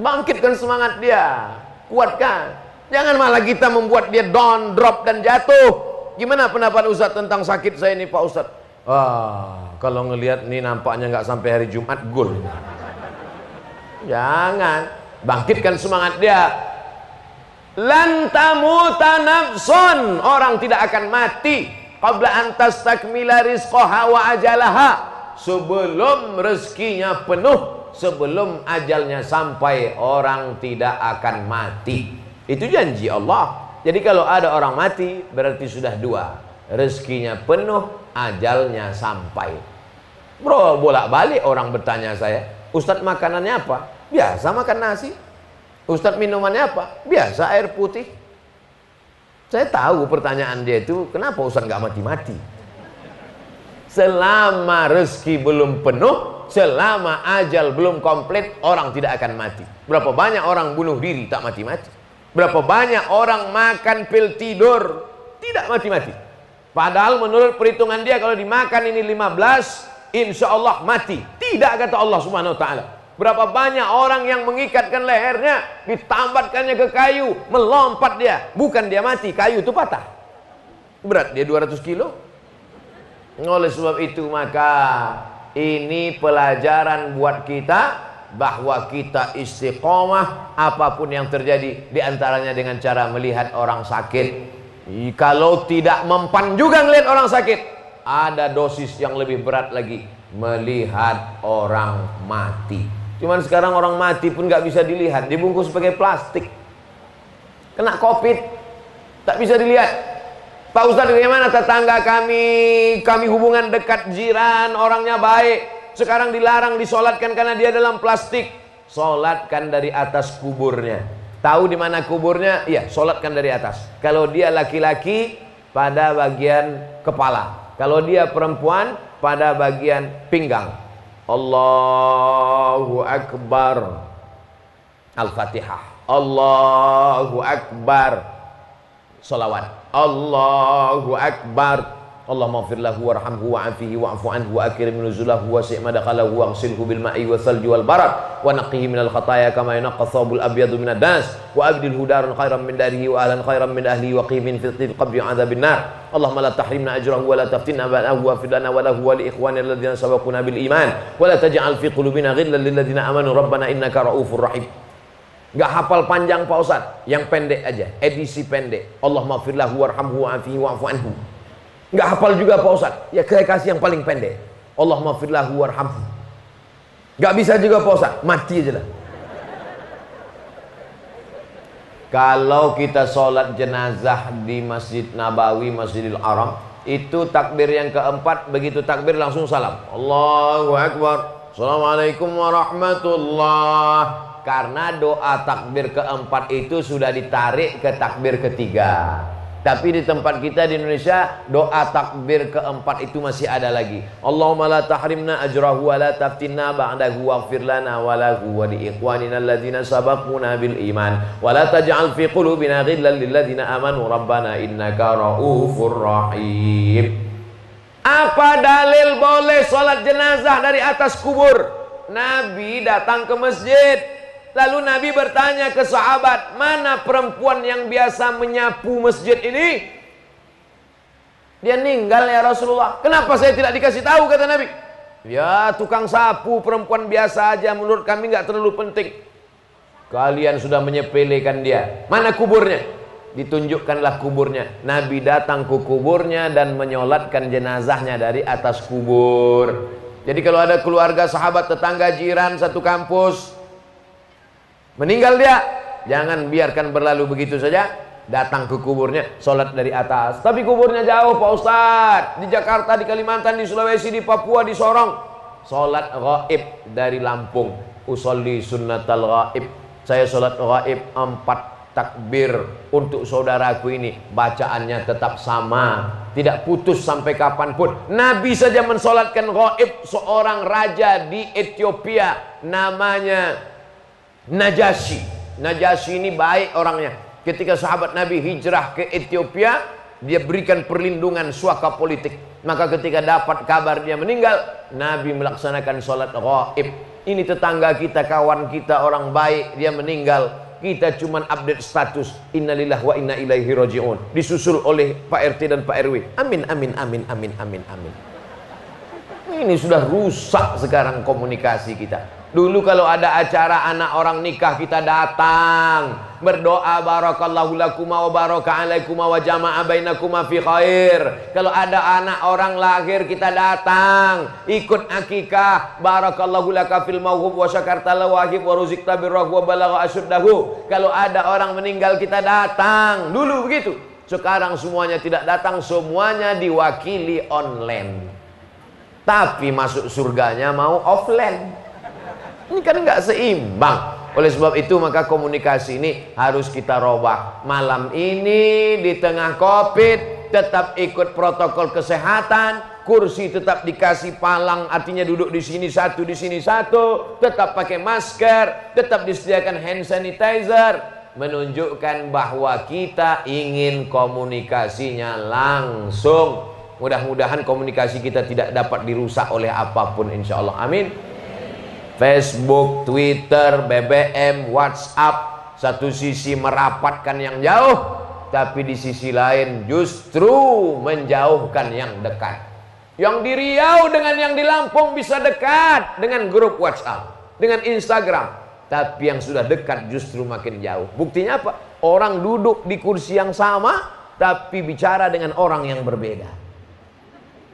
Bangkitkan semangat dia, kuatkan. Jangan malah kita membuat dia down, drop dan jatuh. Gimana pendapat Ustadz tentang sakit saya ini Pak Ustadz? Ah, kalau ngelihat nih nampaknya nggak sampai hari Jumat gol. Jangan, bangkitkan semangat dia. Lan tamuta nafsun, orang tidak akan mati. Qabla an tastakmila rizqaha wa ajalaha, sebelum rezekinya penuh, sebelum ajalnya sampai, orang tidak akan mati. Itu janji Allah. Jadi kalau ada orang mati berarti sudah 2, rezekinya penuh, ajalnya sampai. Bro, bolak-balik orang bertanya saya, Ustadz makanannya apa? Biasa makan nasi. Ustadz minumannya apa? Biasa air putih. Saya tahu pertanyaan dia itu, kenapa Ustadz nggak mati-mati? Selama rezeki belum penuh, selama ajal belum komplit, orang tidak akan mati. Berapa banyak orang bunuh diri tak mati-mati. Berapa banyak orang makan pil tidur tidak mati-mati. Padahal menurut perhitungan dia kalau dimakan ini 15, InsyaAllah mati. Tidak, kata Allah Subhanahu wa ta'ala. Berapa banyak orang yang mengikatkan lehernya, ditambatkannya ke kayu, melompat dia. Bukan dia mati, kayu itu patah. Berat dia 200 kilo. Oleh sebab itu maka ini pelajaran buat kita bahwa kita istiqomah apapun yang terjadi, diantaranya dengan cara melihat orang sakit. Kalau tidak mempan juga ngelihat orang sakit, ada dosis yang lebih berat lagi, melihat orang mati. Cuman sekarang orang mati pun nggak bisa dilihat, dibungkus pakai plastik. Kena COVID, tak bisa dilihat. Pak Ustadz, bagaimana tetangga kami hubungan dekat jiran, orangnya baik, sekarang dilarang disolatkan karena dia dalam plastik. Solatkan dari atas kuburnya. Tahu di mana kuburnya? Iya, solatkan dari atas. Kalau dia laki-laki, pada bagian kepala. Kalau dia perempuan, pada bagian pinggang. Allahu Akbar. Al-Fatihah. Allahu Akbar. Salawat. Allahu Akbar. Allahumma ighfir lahu warhamhu wa'afihi wa'fu anhu wa'akrim nuzulahu wasi' madkhalahu waghsilhu bil ma'i was salji wal barad wa naqqihi minal khataaya kama yunqqa thawbul abyadu minad dams wa abdilhu daran khairan min darihi wa ahlan khairan min ahlihi wa qih min fitnatil qabri wa adzabin nar. Allahumma la tahrimna ajrahu wa la taftinna ba'dahu wa fidlana wa lahu wa li ikhwanina alladziina sabaquna bil iman wa la taj'al fi qulubina ghillan lil ladziina amanu rabbana innaka ra'ufur rahim. Gak hafal panjang Pak Ustaz, yang pendek aja, edisi pendek. Allahumma ighfir lahu warhamhu wa'afihi wa'fu anhu. Gak hafal juga Pak Ustaz, ya saya kasih yang paling pendek. Allahumma ighfir lahu warhamhu. Gak bisa juga Pak Ustaz, mati aja lah. Kalau kita sholat jenazah di Masjid Nabawi, Masjidil Haram, itu takbir yang keempat, begitu takbir langsung salam. Allahu Akbar. Assalamualaikum warahmatullahi. Karena doa takbir keempat itu sudah ditarik ke takbir ketiga. Tapi di tempat kita di Indonesia, doa takbir keempat itu masih ada lagi. Allahumma la tahrimna ajrahu wa la taftinna ba'dahu waghfir lana wa lahu wa li ikhwanina alladziina sabaquna bil iman wa la taj'al fi qulubina ghillan lil ladziina amanu rabbana innaka ra'ufur rahim. Apa dalil boleh salat jenazah dari atas kubur? Nabi datang ke masjid, lalu Nabi bertanya ke sahabat, mana perempuan yang biasa menyapu masjid ini? Dia meninggal ya Rasulullah. Kenapa saya tidak dikasih tahu, kata Nabi. Ya tukang sapu, perempuan biasa aja, menurut kami nggak terlalu penting. Kalian sudah menyepelekan dia. Mana kuburnya? Ditunjukkanlah kuburnya. Nabi datang ke kuburnya dan menyolatkan jenazahnya dari atas kubur. Jadi kalau ada keluarga, sahabat, tetangga, jiran, satu kampus, meninggal dia, jangan biarkan berlalu begitu saja. Datang ke kuburnya, sholat dari atas. Tapi kuburnya jauh Pak Ustadz, di Jakarta, di Kalimantan, di Sulawesi, di Papua, di Sorong. Sholat gaib dari Lampung. Usolli sunnatal gaib. Saya sholat gaib 4 takbir untuk saudaraku ini. Bacaannya tetap sama, tidak putus sampai kapanpun. Nabi saja mensolatkan gaib seorang raja di Ethiopia, namanya Najasyi. Najasyi ini baik orangnya. Ketika sahabat Nabi hijrah ke Ethiopia, dia berikan perlindungan suaka politik. Maka ketika dapat kabar dia meninggal, Nabi melaksanakan sholat gaib. Ini tetangga kita, kawan kita, orang baik, dia meninggal, kita cuman update status innalillah wa inna ilaihi raji'un, disusul oleh Pak RT dan Pak RW. Amin, amin, amin, amin, amin, amin. Ini sudah rusak sekarang komunikasi kita. Dulu kalau ada acara anak orang nikah, kita datang berdoa barakallahu lakuma wa baraka alaikuma wa jama'a bainakuma fi khair. Kalau ada anak orang lahir, kita datang ikut akikah. Barakallahu laka fil mauhub wa syakarta lawahib wa ruzikta birrah wa balagha asyuddahu. Kalau ada orang meninggal, kita datang. Dulu begitu. Sekarang semuanya tidak datang, semuanya diwakili online. Tapi masuk surganya mau offline. Ini kan nggak seimbang. Oleh sebab itu maka komunikasi ini harus kita robah. Malam ini di tengah COVID tetap ikut protokol kesehatan, kursi tetap dikasih palang, artinya duduk di sini satu, tetap pakai masker, tetap disediakan hand sanitizer, menunjukkan bahwa kita ingin komunikasinya langsung. Mudah-mudahan komunikasi kita tidak dapat dirusak oleh apapun, insyaallah. Amin. Facebook, Twitter, BBM, WhatsApp, satu sisi merapatkan yang jauh, tapi di sisi lain justru menjauhkan yang dekat. Yang di Riau dengan yang di Lampung bisa dekat dengan grup WhatsApp, dengan Instagram, tapi yang sudah dekat justru makin jauh. Buktinya apa? Orang duduk di kursi yang sama, tapi bicara dengan orang yang berbeda.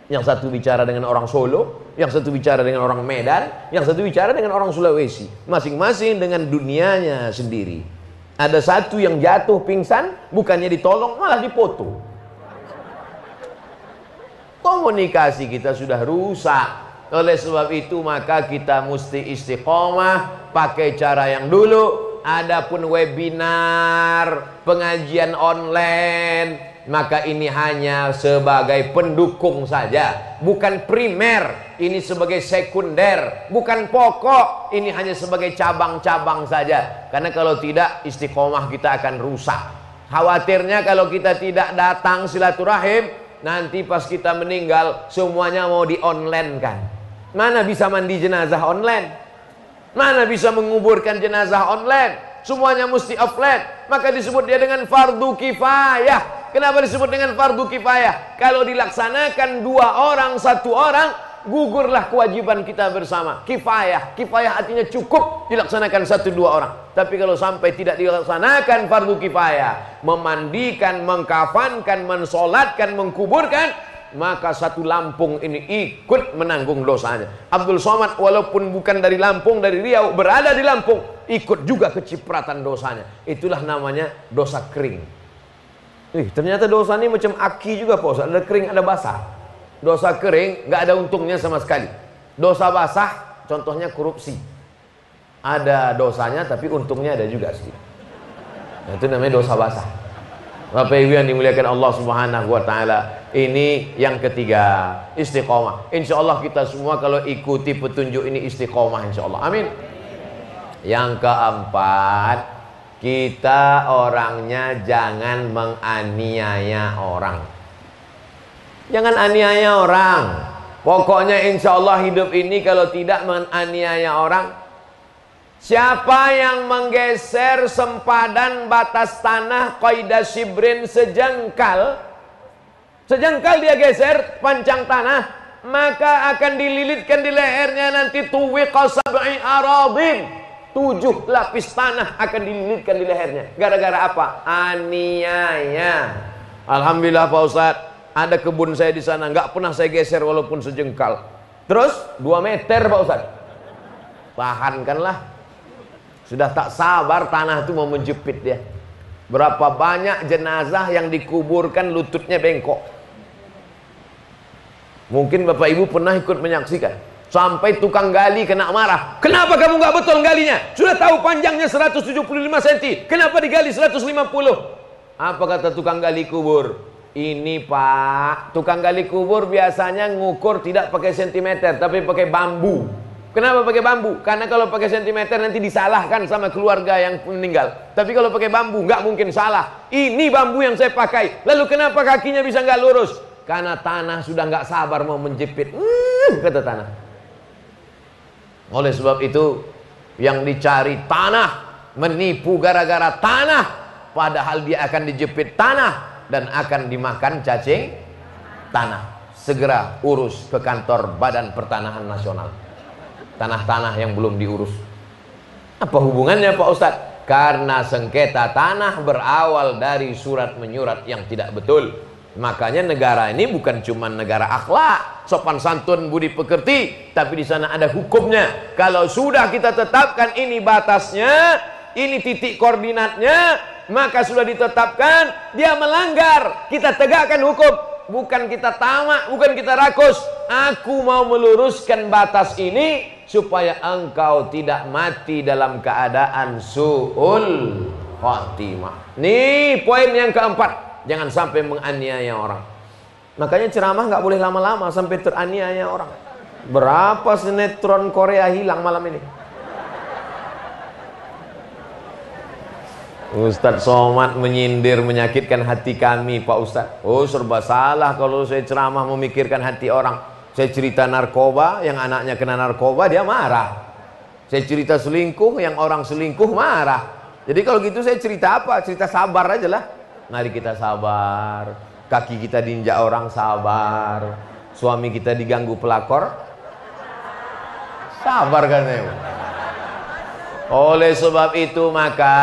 Yang satu bicara dengan orang Solo, yang satu bicara dengan orang Medan, yang satu bicara dengan orang Sulawesi. Masing-masing dengan dunianya sendiri. Ada satu yang jatuh pingsan, bukannya ditolong, malah dipoto. komunikasi kita sudah rusak. Oleh sebab itu maka kita mesti istiqomah pakai cara yang dulu. Adapun webinar, pengajian online, maka ini hanya sebagai pendukung saja, bukan primer. Ini sebagai sekunder, bukan pokok. Ini hanya sebagai cabang-cabang saja. Karena kalau tidak, istiqomah kita akan rusak. Khawatirnya kalau kita tidak datang silaturahim, nanti pas kita meninggal semuanya mau di online kan. Mana bisa mandi jenazah online? Mana bisa menguburkan jenazah online? Semuanya mesti offline. Maka disebut dia dengan fardu kifayah. Kenapa disebut dengan fardu kifayah? Kalau dilaksanakan dua orang, satu orang, gugurlah kewajiban kita bersama. Kifayah. Kifayah artinya cukup dilaksanakan satu dua orang. Tapi kalau sampai tidak dilaksanakan fardu kifayah, memandikan, mengkafankan, mensolatkan, mengkuburkan, maka satu Lampung ini ikut menanggung dosanya. Abdul Somad walaupun bukan dari Lampung, dari Riau, berada di Lampung, ikut juga kecipratan dosanya. Itulah namanya dosa kering. Ternyata dosa ini macam aki juga Pak Ustaz. Ada kering, ada basah. Dosa kering nggak ada untungnya sama sekali. Dosa basah contohnya korupsi. Ada dosanya tapi untungnya ada juga sih. Nah, itu namanya dosa basah. Bapak Ibu yang dimuliakan Allah Subhanahu wa ta'ala, ini yang ketiga, istiqomah. Insya Allah kita semua kalau ikuti petunjuk ini istiqomah insya Allah. Amin. Yang keempat, kita orangnya jangan menganiaya orang. Jangan aniaya orang. Pokoknya insya Allah hidup ini kalau tidak menganiaya orang. Siapa yang menggeser sempadan batas tanah qaida shibrin sejengkal, sejengkal dia geser pancang tanah, maka akan dililitkan di lehernya nanti tuwiqa sab'i arabin, 7 lapis tanah akan dililitkan di lehernya. Gara-gara apa? Aniaya. Alhamdulillah Pak Ustadz, ada kebun saya di sana, nggak pernah saya geser walaupun sejengkal. Terus 2 meter Pak Ustadz, tahankanlah. Sudah tak sabar tanah itu mau menjepit dia. Berapa banyak jenazah yang dikuburkan lututnya bengkok. Mungkin Bapak Ibu pernah ikut menyaksikan. Sampai tukang gali kena marah. Kenapa kamu nggak betul galinya? Sudah tahu panjangnya 175 cm. Kenapa digali 150? Apa kata tukang gali kubur? Ini Pak, tukang gali kubur biasanya ngukur tidak pakai sentimeter, tapi pakai bambu. Kenapa pakai bambu? Karena kalau pakai sentimeter nanti disalahkan sama keluarga yang meninggal. Tapi kalau pakai bambu nggak mungkin salah. Ini bambu yang saya pakai. Lalu kenapa kakinya bisa nggak lurus? Karena tanah sudah nggak sabar mau menjepit. Kata tanah. Oleh sebab itu yang dicari tanah, menipu gara-gara tanah, padahal dia akan dijepit tanah dan akan dimakan cacing tanah. Segera urus ke kantor Badan Pertanahan Nasional. Tanah-tanah yang belum diurus. Apa hubungannya Pak Ustadz? Karena sengketa tanah berawal dari surat-menyurat yang tidak betul. Makanya negara ini bukan cuma negara akhlak, sopan santun, budi pekerti, tapi di sana ada hukumnya. Kalau sudah kita tetapkan ini batasnya, ini titik koordinatnya, maka sudah ditetapkan, dia melanggar, kita tegakkan hukum. Bukan kita tamak, bukan kita rakus. Aku mau meluruskan batas ini supaya engkau tidak mati dalam keadaan su'ul khatimah. Nih poin yang keempat, jangan sampai menganiaya orang. Makanya ceramah nggak boleh lama-lama sampai teraniaya orang. Berapa sinetron Korea hilang malam ini? Ustadz Somad menyindir, menyakitkan hati kami Pak Ustadz. Oh serba salah kalau saya ceramah memikirkan hati orang. Saya cerita narkoba, yang anaknya kena narkoba dia marah. Saya cerita selingkuh, yang orang selingkuh marah. Jadi kalau gitu saya cerita apa? Cerita sabar aja lah. Mari kita sabar. Kaki kita diinjak orang, sabar. Suami kita diganggu pelakor, sabar katanya. Oleh sebab itu maka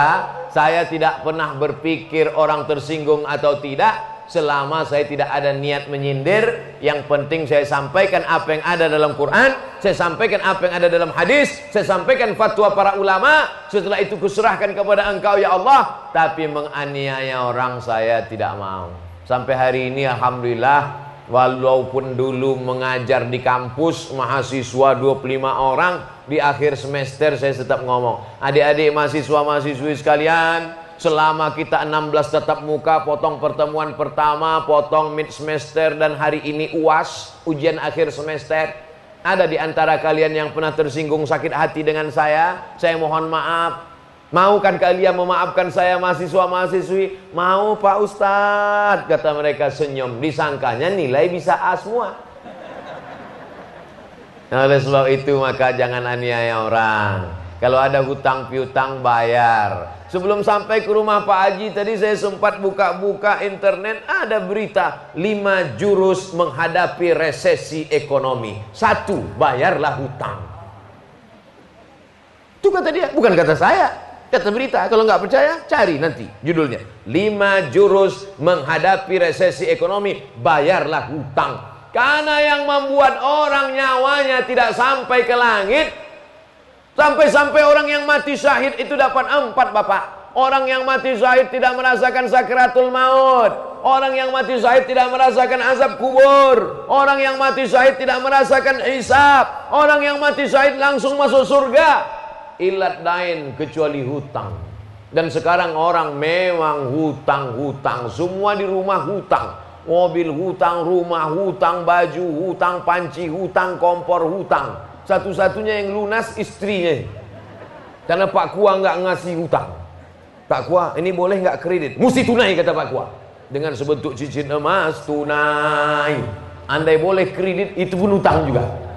saya tidak pernah berpikir orang tersinggung atau tidak selama saya tidak ada niat menyindir. Yang penting saya sampaikan apa yang ada dalam Quran, saya sampaikan apa yang ada dalam hadis, saya sampaikan fatwa para ulama. Setelah itu kuserahkan kepada Engkau ya Allah. Tapi menganiaya orang saya tidak mau. Sampai hari ini Alhamdulillah Walaupun dulu mengajar di kampus mahasiswa 25 orang, di akhir semester saya tetap ngomong, adik-adik mahasiswa-mahasiswi sekalian, selama kita 16 tetap muka, potong pertemuan pertama, potong mid semester, dan hari ini UAS, ujian akhir semester, ada di antara kalian yang pernah tersinggung sakit hati dengan saya mohon maaf. Mau kan kalian memaafkan saya mahasiswa-mahasiswi? Mau Pak Ustadz, kata mereka senyum. Disangkanya nilai bisa A semua. Oleh sebab itu maka jangan aniaya orang. Kalau ada hutang piutang bayar. Sebelum sampai ke rumah Pak Haji tadi saya sempat buka-buka internet, ada berita 5 jurus menghadapi resesi ekonomi. 1, bayarlah hutang. Itu kata dia, bukan kata saya. Kata berita, kalau nggak percaya cari nanti judulnya 5 jurus menghadapi resesi ekonomi, bayarlah hutang. Karena yang membuat orang nyawanya tidak sampai ke langit, sampai-sampai orang yang mati syahid itu dapat 4 bapak. Orang yang mati syahid tidak merasakan sakaratul maut. Orang yang mati syahid tidak merasakan azab kubur. Orang yang mati syahid tidak merasakan hisab. Orang yang mati syahid langsung masuk surga. Ilat lain kecuali hutang. Dan sekarang orang memang hutang-hutang. Semua di rumah hutang. Mobil hutang, rumah hutang, baju hutang, panci hutang, kompor hutang. Satu-satunya yang lunas istrinya. Karena Pak Kua nggak ngasih hutang. Pak Kua, ini boleh nggak kredit? Mesti tunai, kata Pak Kua. Dengan sebentuk cincin emas, tunai. Andai boleh kredit, itu pun hutang juga.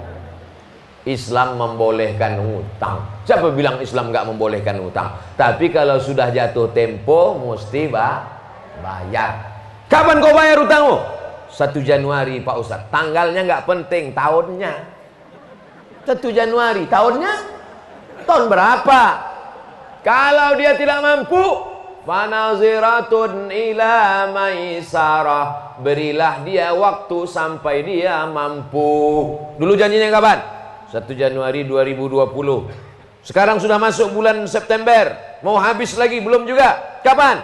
Islam membolehkan hutang. Siapa bilang Islam nggak membolehkan hutang? Tapi kalau sudah jatuh tempo mesti bayar. Kapan kau bayar hutangmu? 1 Januari Pak Ustadz. Tanggalnya nggak penting, tahunnya. 1 Januari, tahunnya? Tahun berapa? Kalau dia tidak mampu, fanaziratun ila maisarah, berilah dia waktu sampai dia mampu. Dulu janjinya kapan? 1 Januari 2020. Sekarang sudah masuk bulan September, mau habis lagi, belum juga. Kapan?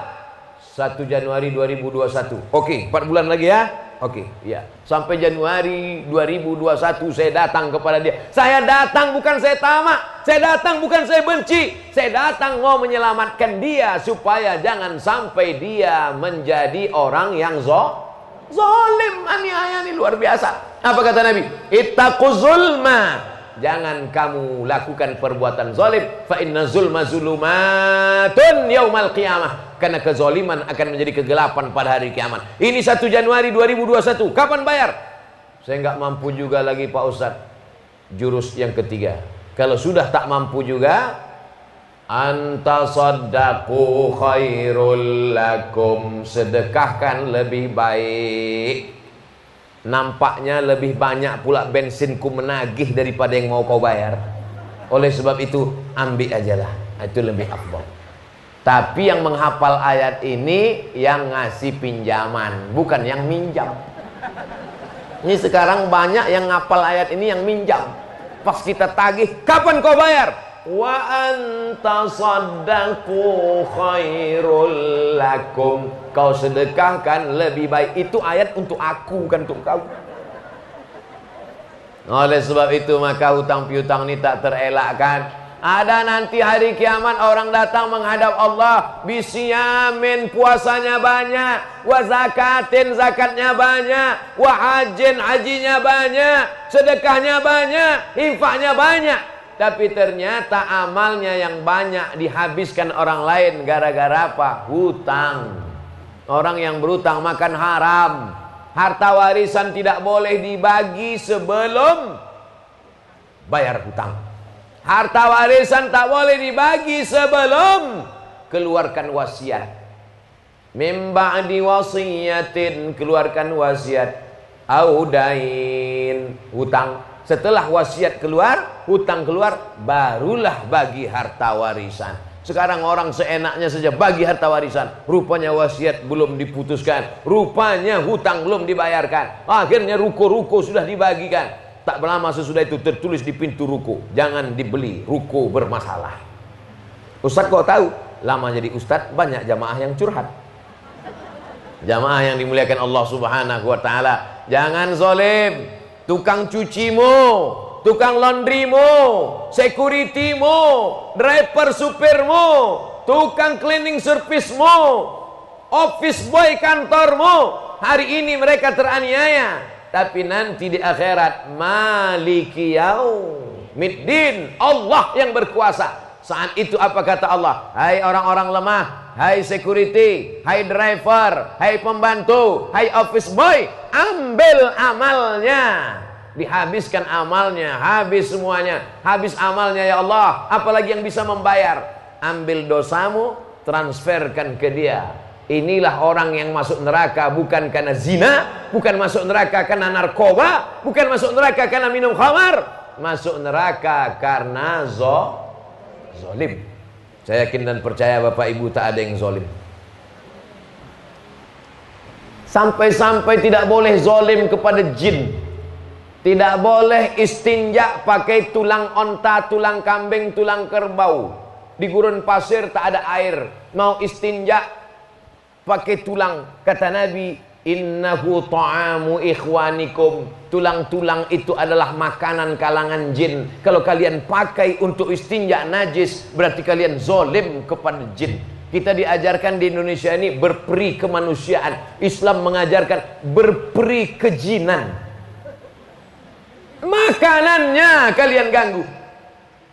1 Januari 2021. Oke, 4 bulan lagi ya. Oke, ya. Sampai Januari 2021 saya datang kepada dia. Saya datang bukan saya tamak, saya datang bukan saya benci. Saya datang mau menyelamatkan dia supaya jangan sampai dia menjadi orang yang zalim, aniaya ini luar biasa. Apa kata Nabi? Ittaquz zulma. Jangan kamu lakukan perbuatan zalim, fa inna zulma zulumatun yaumal qiyamah. Karena kezaliman akan menjadi kegelapan pada hari kiamat. Ini 1 Januari 2021. Kapan bayar? Saya nggak mampu juga lagi Pak Ustadz. Jurus yang ketiga. Kalau sudah tak mampu juga, antasaddaqu khairul lakum. Sedekahkan lebih baik. Nampaknya lebih banyak pula bensinku menagih daripada yang mau kau bayar. Oleh sebab itu ambil ajalah, itu lebih afdal. Tapi yang menghafal ayat ini yang ngasih pinjaman, bukan yang minjam. Ini sekarang banyak yang ngapal ayat ini yang minjam. Pas kita tagih, kapan kau bayar? Wa antasaddaqu khairul lakum. Kau sedekahkan lebih baik. Itu ayat untuk aku, bukan untuk kau. Oleh sebab itu maka hutang piutang ini tak terelakkan. Ada nanti hari kiamat orang datang menghadap Allah, bisiyamin, puasanya banyak, wa zakatin, zakatnya banyak, wa hajin, hajinya banyak, sedekahnya banyak, infaknya banyak. Tapi ternyata amalnya yang banyak dihabiskan orang lain. Gara-gara apa? Hutang. Orang yang berhutang makan haram. Harta warisan tidak boleh dibagi sebelum bayar hutang. Harta warisan tak boleh dibagi sebelum keluarkan wasiat. Min ba'di wasiyatin, keluarkan wasiat. Audain, hutang. Setelah wasiat keluar, hutang keluar, barulah bagi harta warisan. Sekarang orang seenaknya saja bagi harta warisan. Rupanya wasiat belum diputuskan. Rupanya hutang belum dibayarkan. Akhirnya ruko-ruko sudah dibagikan. Tak lama sesudah itu tertulis di pintu ruko, jangan dibeli, ruko bermasalah. Ustadz kok tahu? Lama jadi ustadz banyak jamaah yang curhat. Jamaah yang dimuliakan Allah Subhanahu wa ta'ala, jangan zalim. Tukang cucimu, tukang laundrymu, securitymu, driver supirmu, tukang cleaning servicemu, office boy kantormu, hari ini mereka teraniaya, tapi nanti di akhirat maliki yaumiddin, Allah yang berkuasa. Saat itu apa kata Allah? Hai orang-orang lemah, hai security, hai driver, hai pembantu, hai office boy, ambil amalnya. Dihabiskan amalnya, habis semuanya, habis amalnya ya Allah, apalagi yang bisa membayar. Ambil dosamu, transferkan ke dia. Inilah orang yang masuk neraka bukan karena zina, bukan masuk neraka karena narkoba, bukan masuk neraka karena minum khamar, masuk neraka karena zolim. Saya yakin dan percaya Bapak Ibu tak ada yang zolim. Sampai-sampai tidak boleh zolim kepada jin. Tidak boleh istinja pakai tulang onta, tulang kambing, tulang kerbau. Di gurun pasir tak ada air. Mau istinja pakai tulang. Kata Nabi, innahu ta'amu ikhwanikum. Tulang-tulang itu adalah makanan kalangan jin. Kalau kalian pakai untuk istinja najis, berarti kalian zolim kepada jin. Kita diajarkan di Indonesia ini berperi kemanusiaan. Islam mengajarkan berperi kejinan. Makanannya kalian ganggu.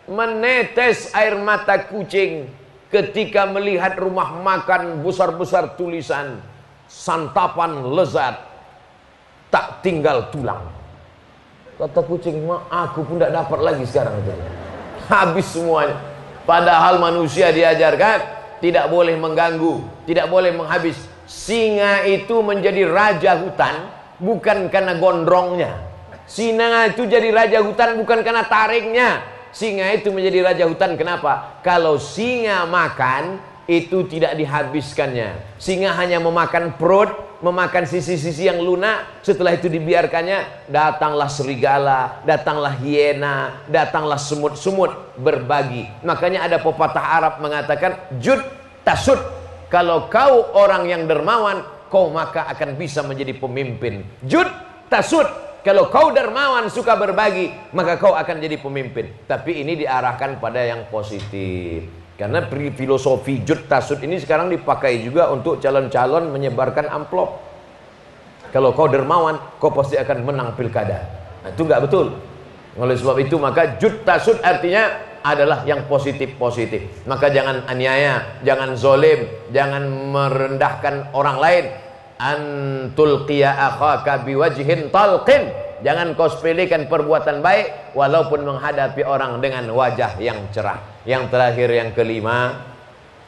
Menetes air mata kucing ketika melihat rumah makan besar-besar tulisan santapan lezat, tak tinggal tulang. Kata kucing, "Ma, aku pun tidak dapat lagi sekarang." Habis semuanya. Padahal manusia diajarkan tidak boleh mengganggu, tidak boleh menghabis. Singa itu menjadi raja hutan bukan karena gondrongnya. Singa itu jadi raja hutan bukan karena tariknya. Singa itu menjadi raja hutan kenapa? Kalau singa makan, itu tidak dihabiskannya. Singa hanya memakan perut, memakan sisi-sisi yang lunak. Setelah itu dibiarkannya. Datanglah serigala, datanglah hiena, datanglah semut-semut berbagi. Makanya ada pepatah Arab mengatakan jud tasud. Kalau kau orang yang dermawan, kau maka akan bisa menjadi pemimpin. Jud tasud. Kalau kau dermawan, suka berbagi, maka kau akan jadi pemimpin. Tapi ini diarahkan pada yang positif. Karena filosofi jud tasud ini sekarang dipakai juga untuk calon-calon menyebarkan amplop. Kalau kau dermawan, kau pasti akan menang pilkada. Nah, itu nggak betul. Oleh sebab itu, maka jud tasud artinya adalah yang positif-positif. Maka jangan aniaya, jangan zolim, jangan merendahkan orang lain. Antul qiya akhaka biwajhin talqin. Jangan kau sepelekan perbuatan baik walaupun menghadapi orang dengan wajah yang cerah. Yang terakhir, yang kelima,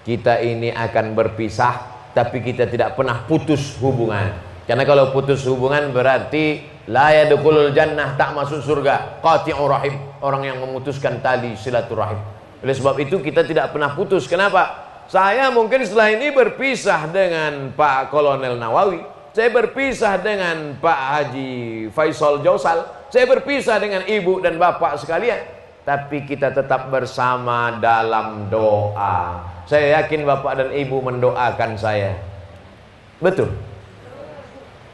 kita ini akan berpisah tapi kita tidak pernah putus hubungan. Karena kalau putus hubungan berarti la yadkhulul jannah, tak masuk surga. Qati'ur rahim, orang yang memutuskan tali silaturahim. Oleh sebab itu kita tidak pernah putus. Kenapa? Saya mungkin setelah ini berpisah dengan Pak Kolonel Nawawi, saya berpisah dengan Pak Haji Faisol Jausal, saya berpisah dengan ibu dan bapak sekalian, tapi kita tetap bersama dalam doa. Saya yakin bapak dan ibu mendoakan saya. Betul?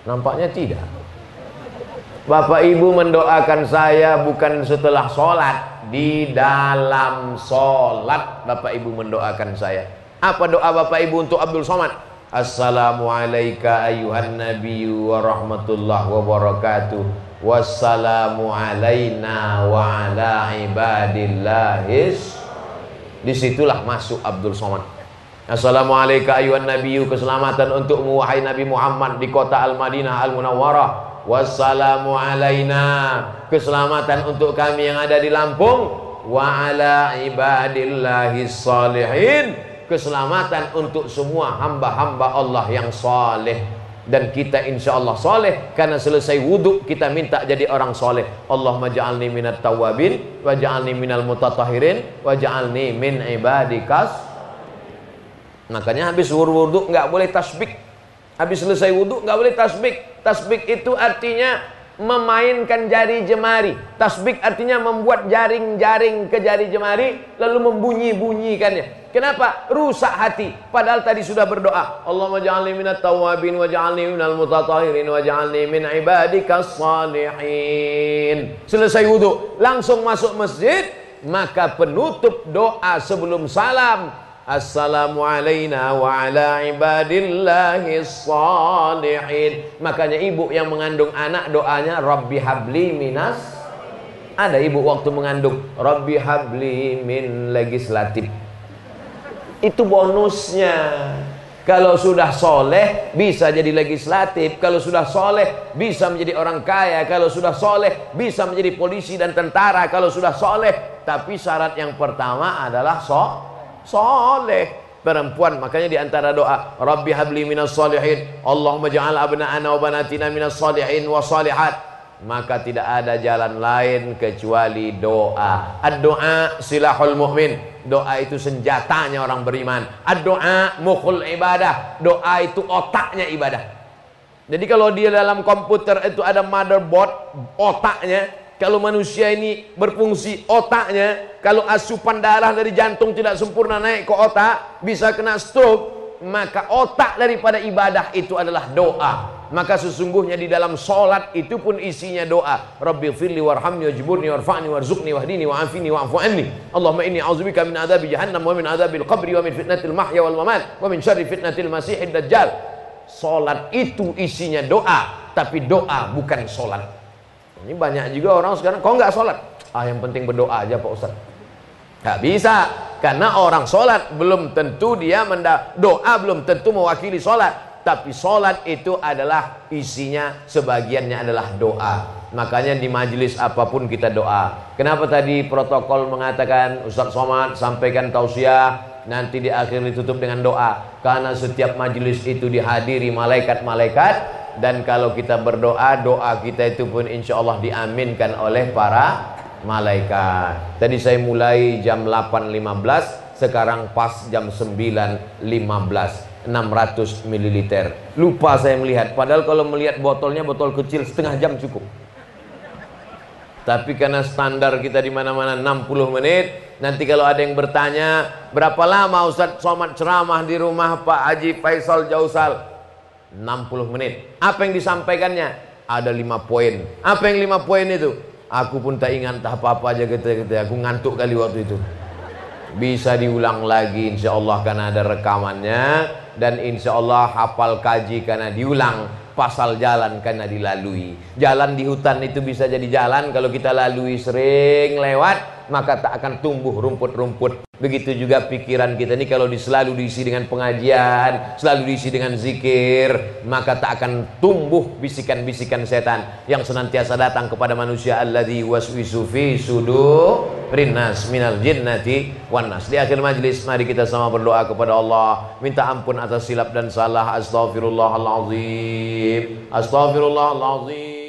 Nampaknya tidak. Bapak ibu mendoakan saya bukan setelah sholat, di dalam sholat bapak ibu mendoakan saya. Apa doa Bapak Ibu untuk Abdul Somad? Assalamualaikum ayuhan nabiyyu wa rahmatullahi wa barakatuh. Wassalamu alaina wa ala ibadillahis. Disitulah masuk Abdul Somad. Assalamualaikum ayuhan nabiyyu, keselamatan untukmu wahai Nabi Muhammad di kota Al-Madinah Al-Munawwarah. Wassalamu alaina, keselamatan untuk kami yang ada di Lampung. Wa ala ibadillahis salihin, keselamatan untuk semua hamba-hamba Allah yang soleh. Dan kita insyaAllah soleh karena selesai wudhu kita minta jadi orang soleh. Allahumma ja'alni minat tawabin, wa ja'alni minal mutatahirin, wa ja'alni min ibadikas. Makanya habis wudhu nggak boleh tasbih. Habis selesai wudhu nggak boleh tasbih. Tasbih itu artinya memainkan jari jemari. Tasbih artinya membuat jaring-jaring ke jari jemari lalu membunyi-bunyikannya. Kenapa? Rusak hati. Padahal tadi sudah berdoa. Allahumma ja'alni minat tawabin, wa ja'alni minal mutatahirin, wa ja'alni min ibadikas salihin. Selesai wudhu, langsung masuk masjid. Maka penutup doa sebelum salam, Assalamualaikum wa ala ibadillahis salihin. Makanya ibu yang mengandung anak doanya Rabbi habli minas. Ada ibu waktu mengandung Rabbi habli min legislatif. Itu bonusnya. Kalau sudah soleh bisa jadi legislatif, kalau sudah soleh bisa menjadi orang kaya, kalau sudah soleh bisa menjadi polisi dan tentara, kalau sudah soleh. Tapi syarat yang pertama adalah soleh perempuan. Makanya diantara doa Rabbi habli minas salihin, Allahumma ja'al abna'ana wa banatina minas salihin wa salihat. Maka tidak ada jalan lain kecuali doa. Ad-doa silahul mu'min. Doa itu senjatanya orang beriman. Ad-doa mukhul ibadah. Doa itu otaknya ibadah. Jadi kalau dia dalam komputer itu ada motherboard, otaknya. Kalau manusia ini berfungsi otaknya. Kalau asupan darah dari jantung tidak sempurna naik ke otak, bisa kena stroke. Maka otak daripada ibadah itu adalah doa. Maka sesungguhnya di dalam sholat itu pun isinya doa. Rabbighfirli warhamni wajburni warfa'ni warzuqni wahdini wa'afini wa'afu anni. Allahumma inni a'udzubika min adzabi jahannam wa min adzabil qabri wa min fitnatil mahya wal mamat wa min syarri fitnatil masihid dajjal. Sholat itu isinya doa, tapi doa bukan sholat. Ini banyak juga orang sekarang, kok nggak sholat? Ah, yang penting berdoa aja Pak Ustaz. Nggak bisa, karena orang sholat belum tentu dia doa belum tentu mewakili sholat. Tapi sholat itu adalah isinya, sebagiannya adalah doa. Makanya di majelis apapun kita doa. Kenapa tadi protokol mengatakan Ustaz Somad sampaikan tausiah, nanti di akhir ditutup dengan doa? Karena setiap majelis itu dihadiri malaikat-malaikat. Dan kalau kita berdoa, doa kita itu pun insya Allah diaminkan oleh para malaikat. Tadi saya mulai jam 8.15, sekarang pas jam 9.15, 600 ml. Lupa saya melihat. Padahal kalau melihat botolnya, botol kecil, setengah jam cukup. Tapi karena standar kita di mana-mana 60 menit. Nanti kalau ada yang bertanya, berapa lama Ustaz Somad ceramah di rumah Pak Haji Faisol Jausal? 60 menit. Apa yang disampaikannya? Ada 5 poin. Apa yang 5 poin itu? Aku pun tak ingat apa-apa aja gitu. Aku ngantuk kali waktu itu. Bisa diulang lagi insya Allah karena ada rekamannya. Dan insya Allah hafal kaji karena diulang. Pasal jalan karena dilalui. Jalan di hutan itu bisa jadi jalan kalau kita lalui, sering lewat, maka tak akan tumbuh rumput-rumput. Begitu juga pikiran kita ini kalau selalu diisi dengan pengajian, selalu diisi dengan zikir, maka tak akan tumbuh bisikan-bisikan setan yang senantiasa datang kepada manusia. Alladzi waswisu fi sudurin nas minal jinnati wan nas. Di akhir majlis mari kita sama berdoa kepada Allah, minta ampun atas silap dan salah. Astaghfirullahalazim. Astaghfirullahalazim.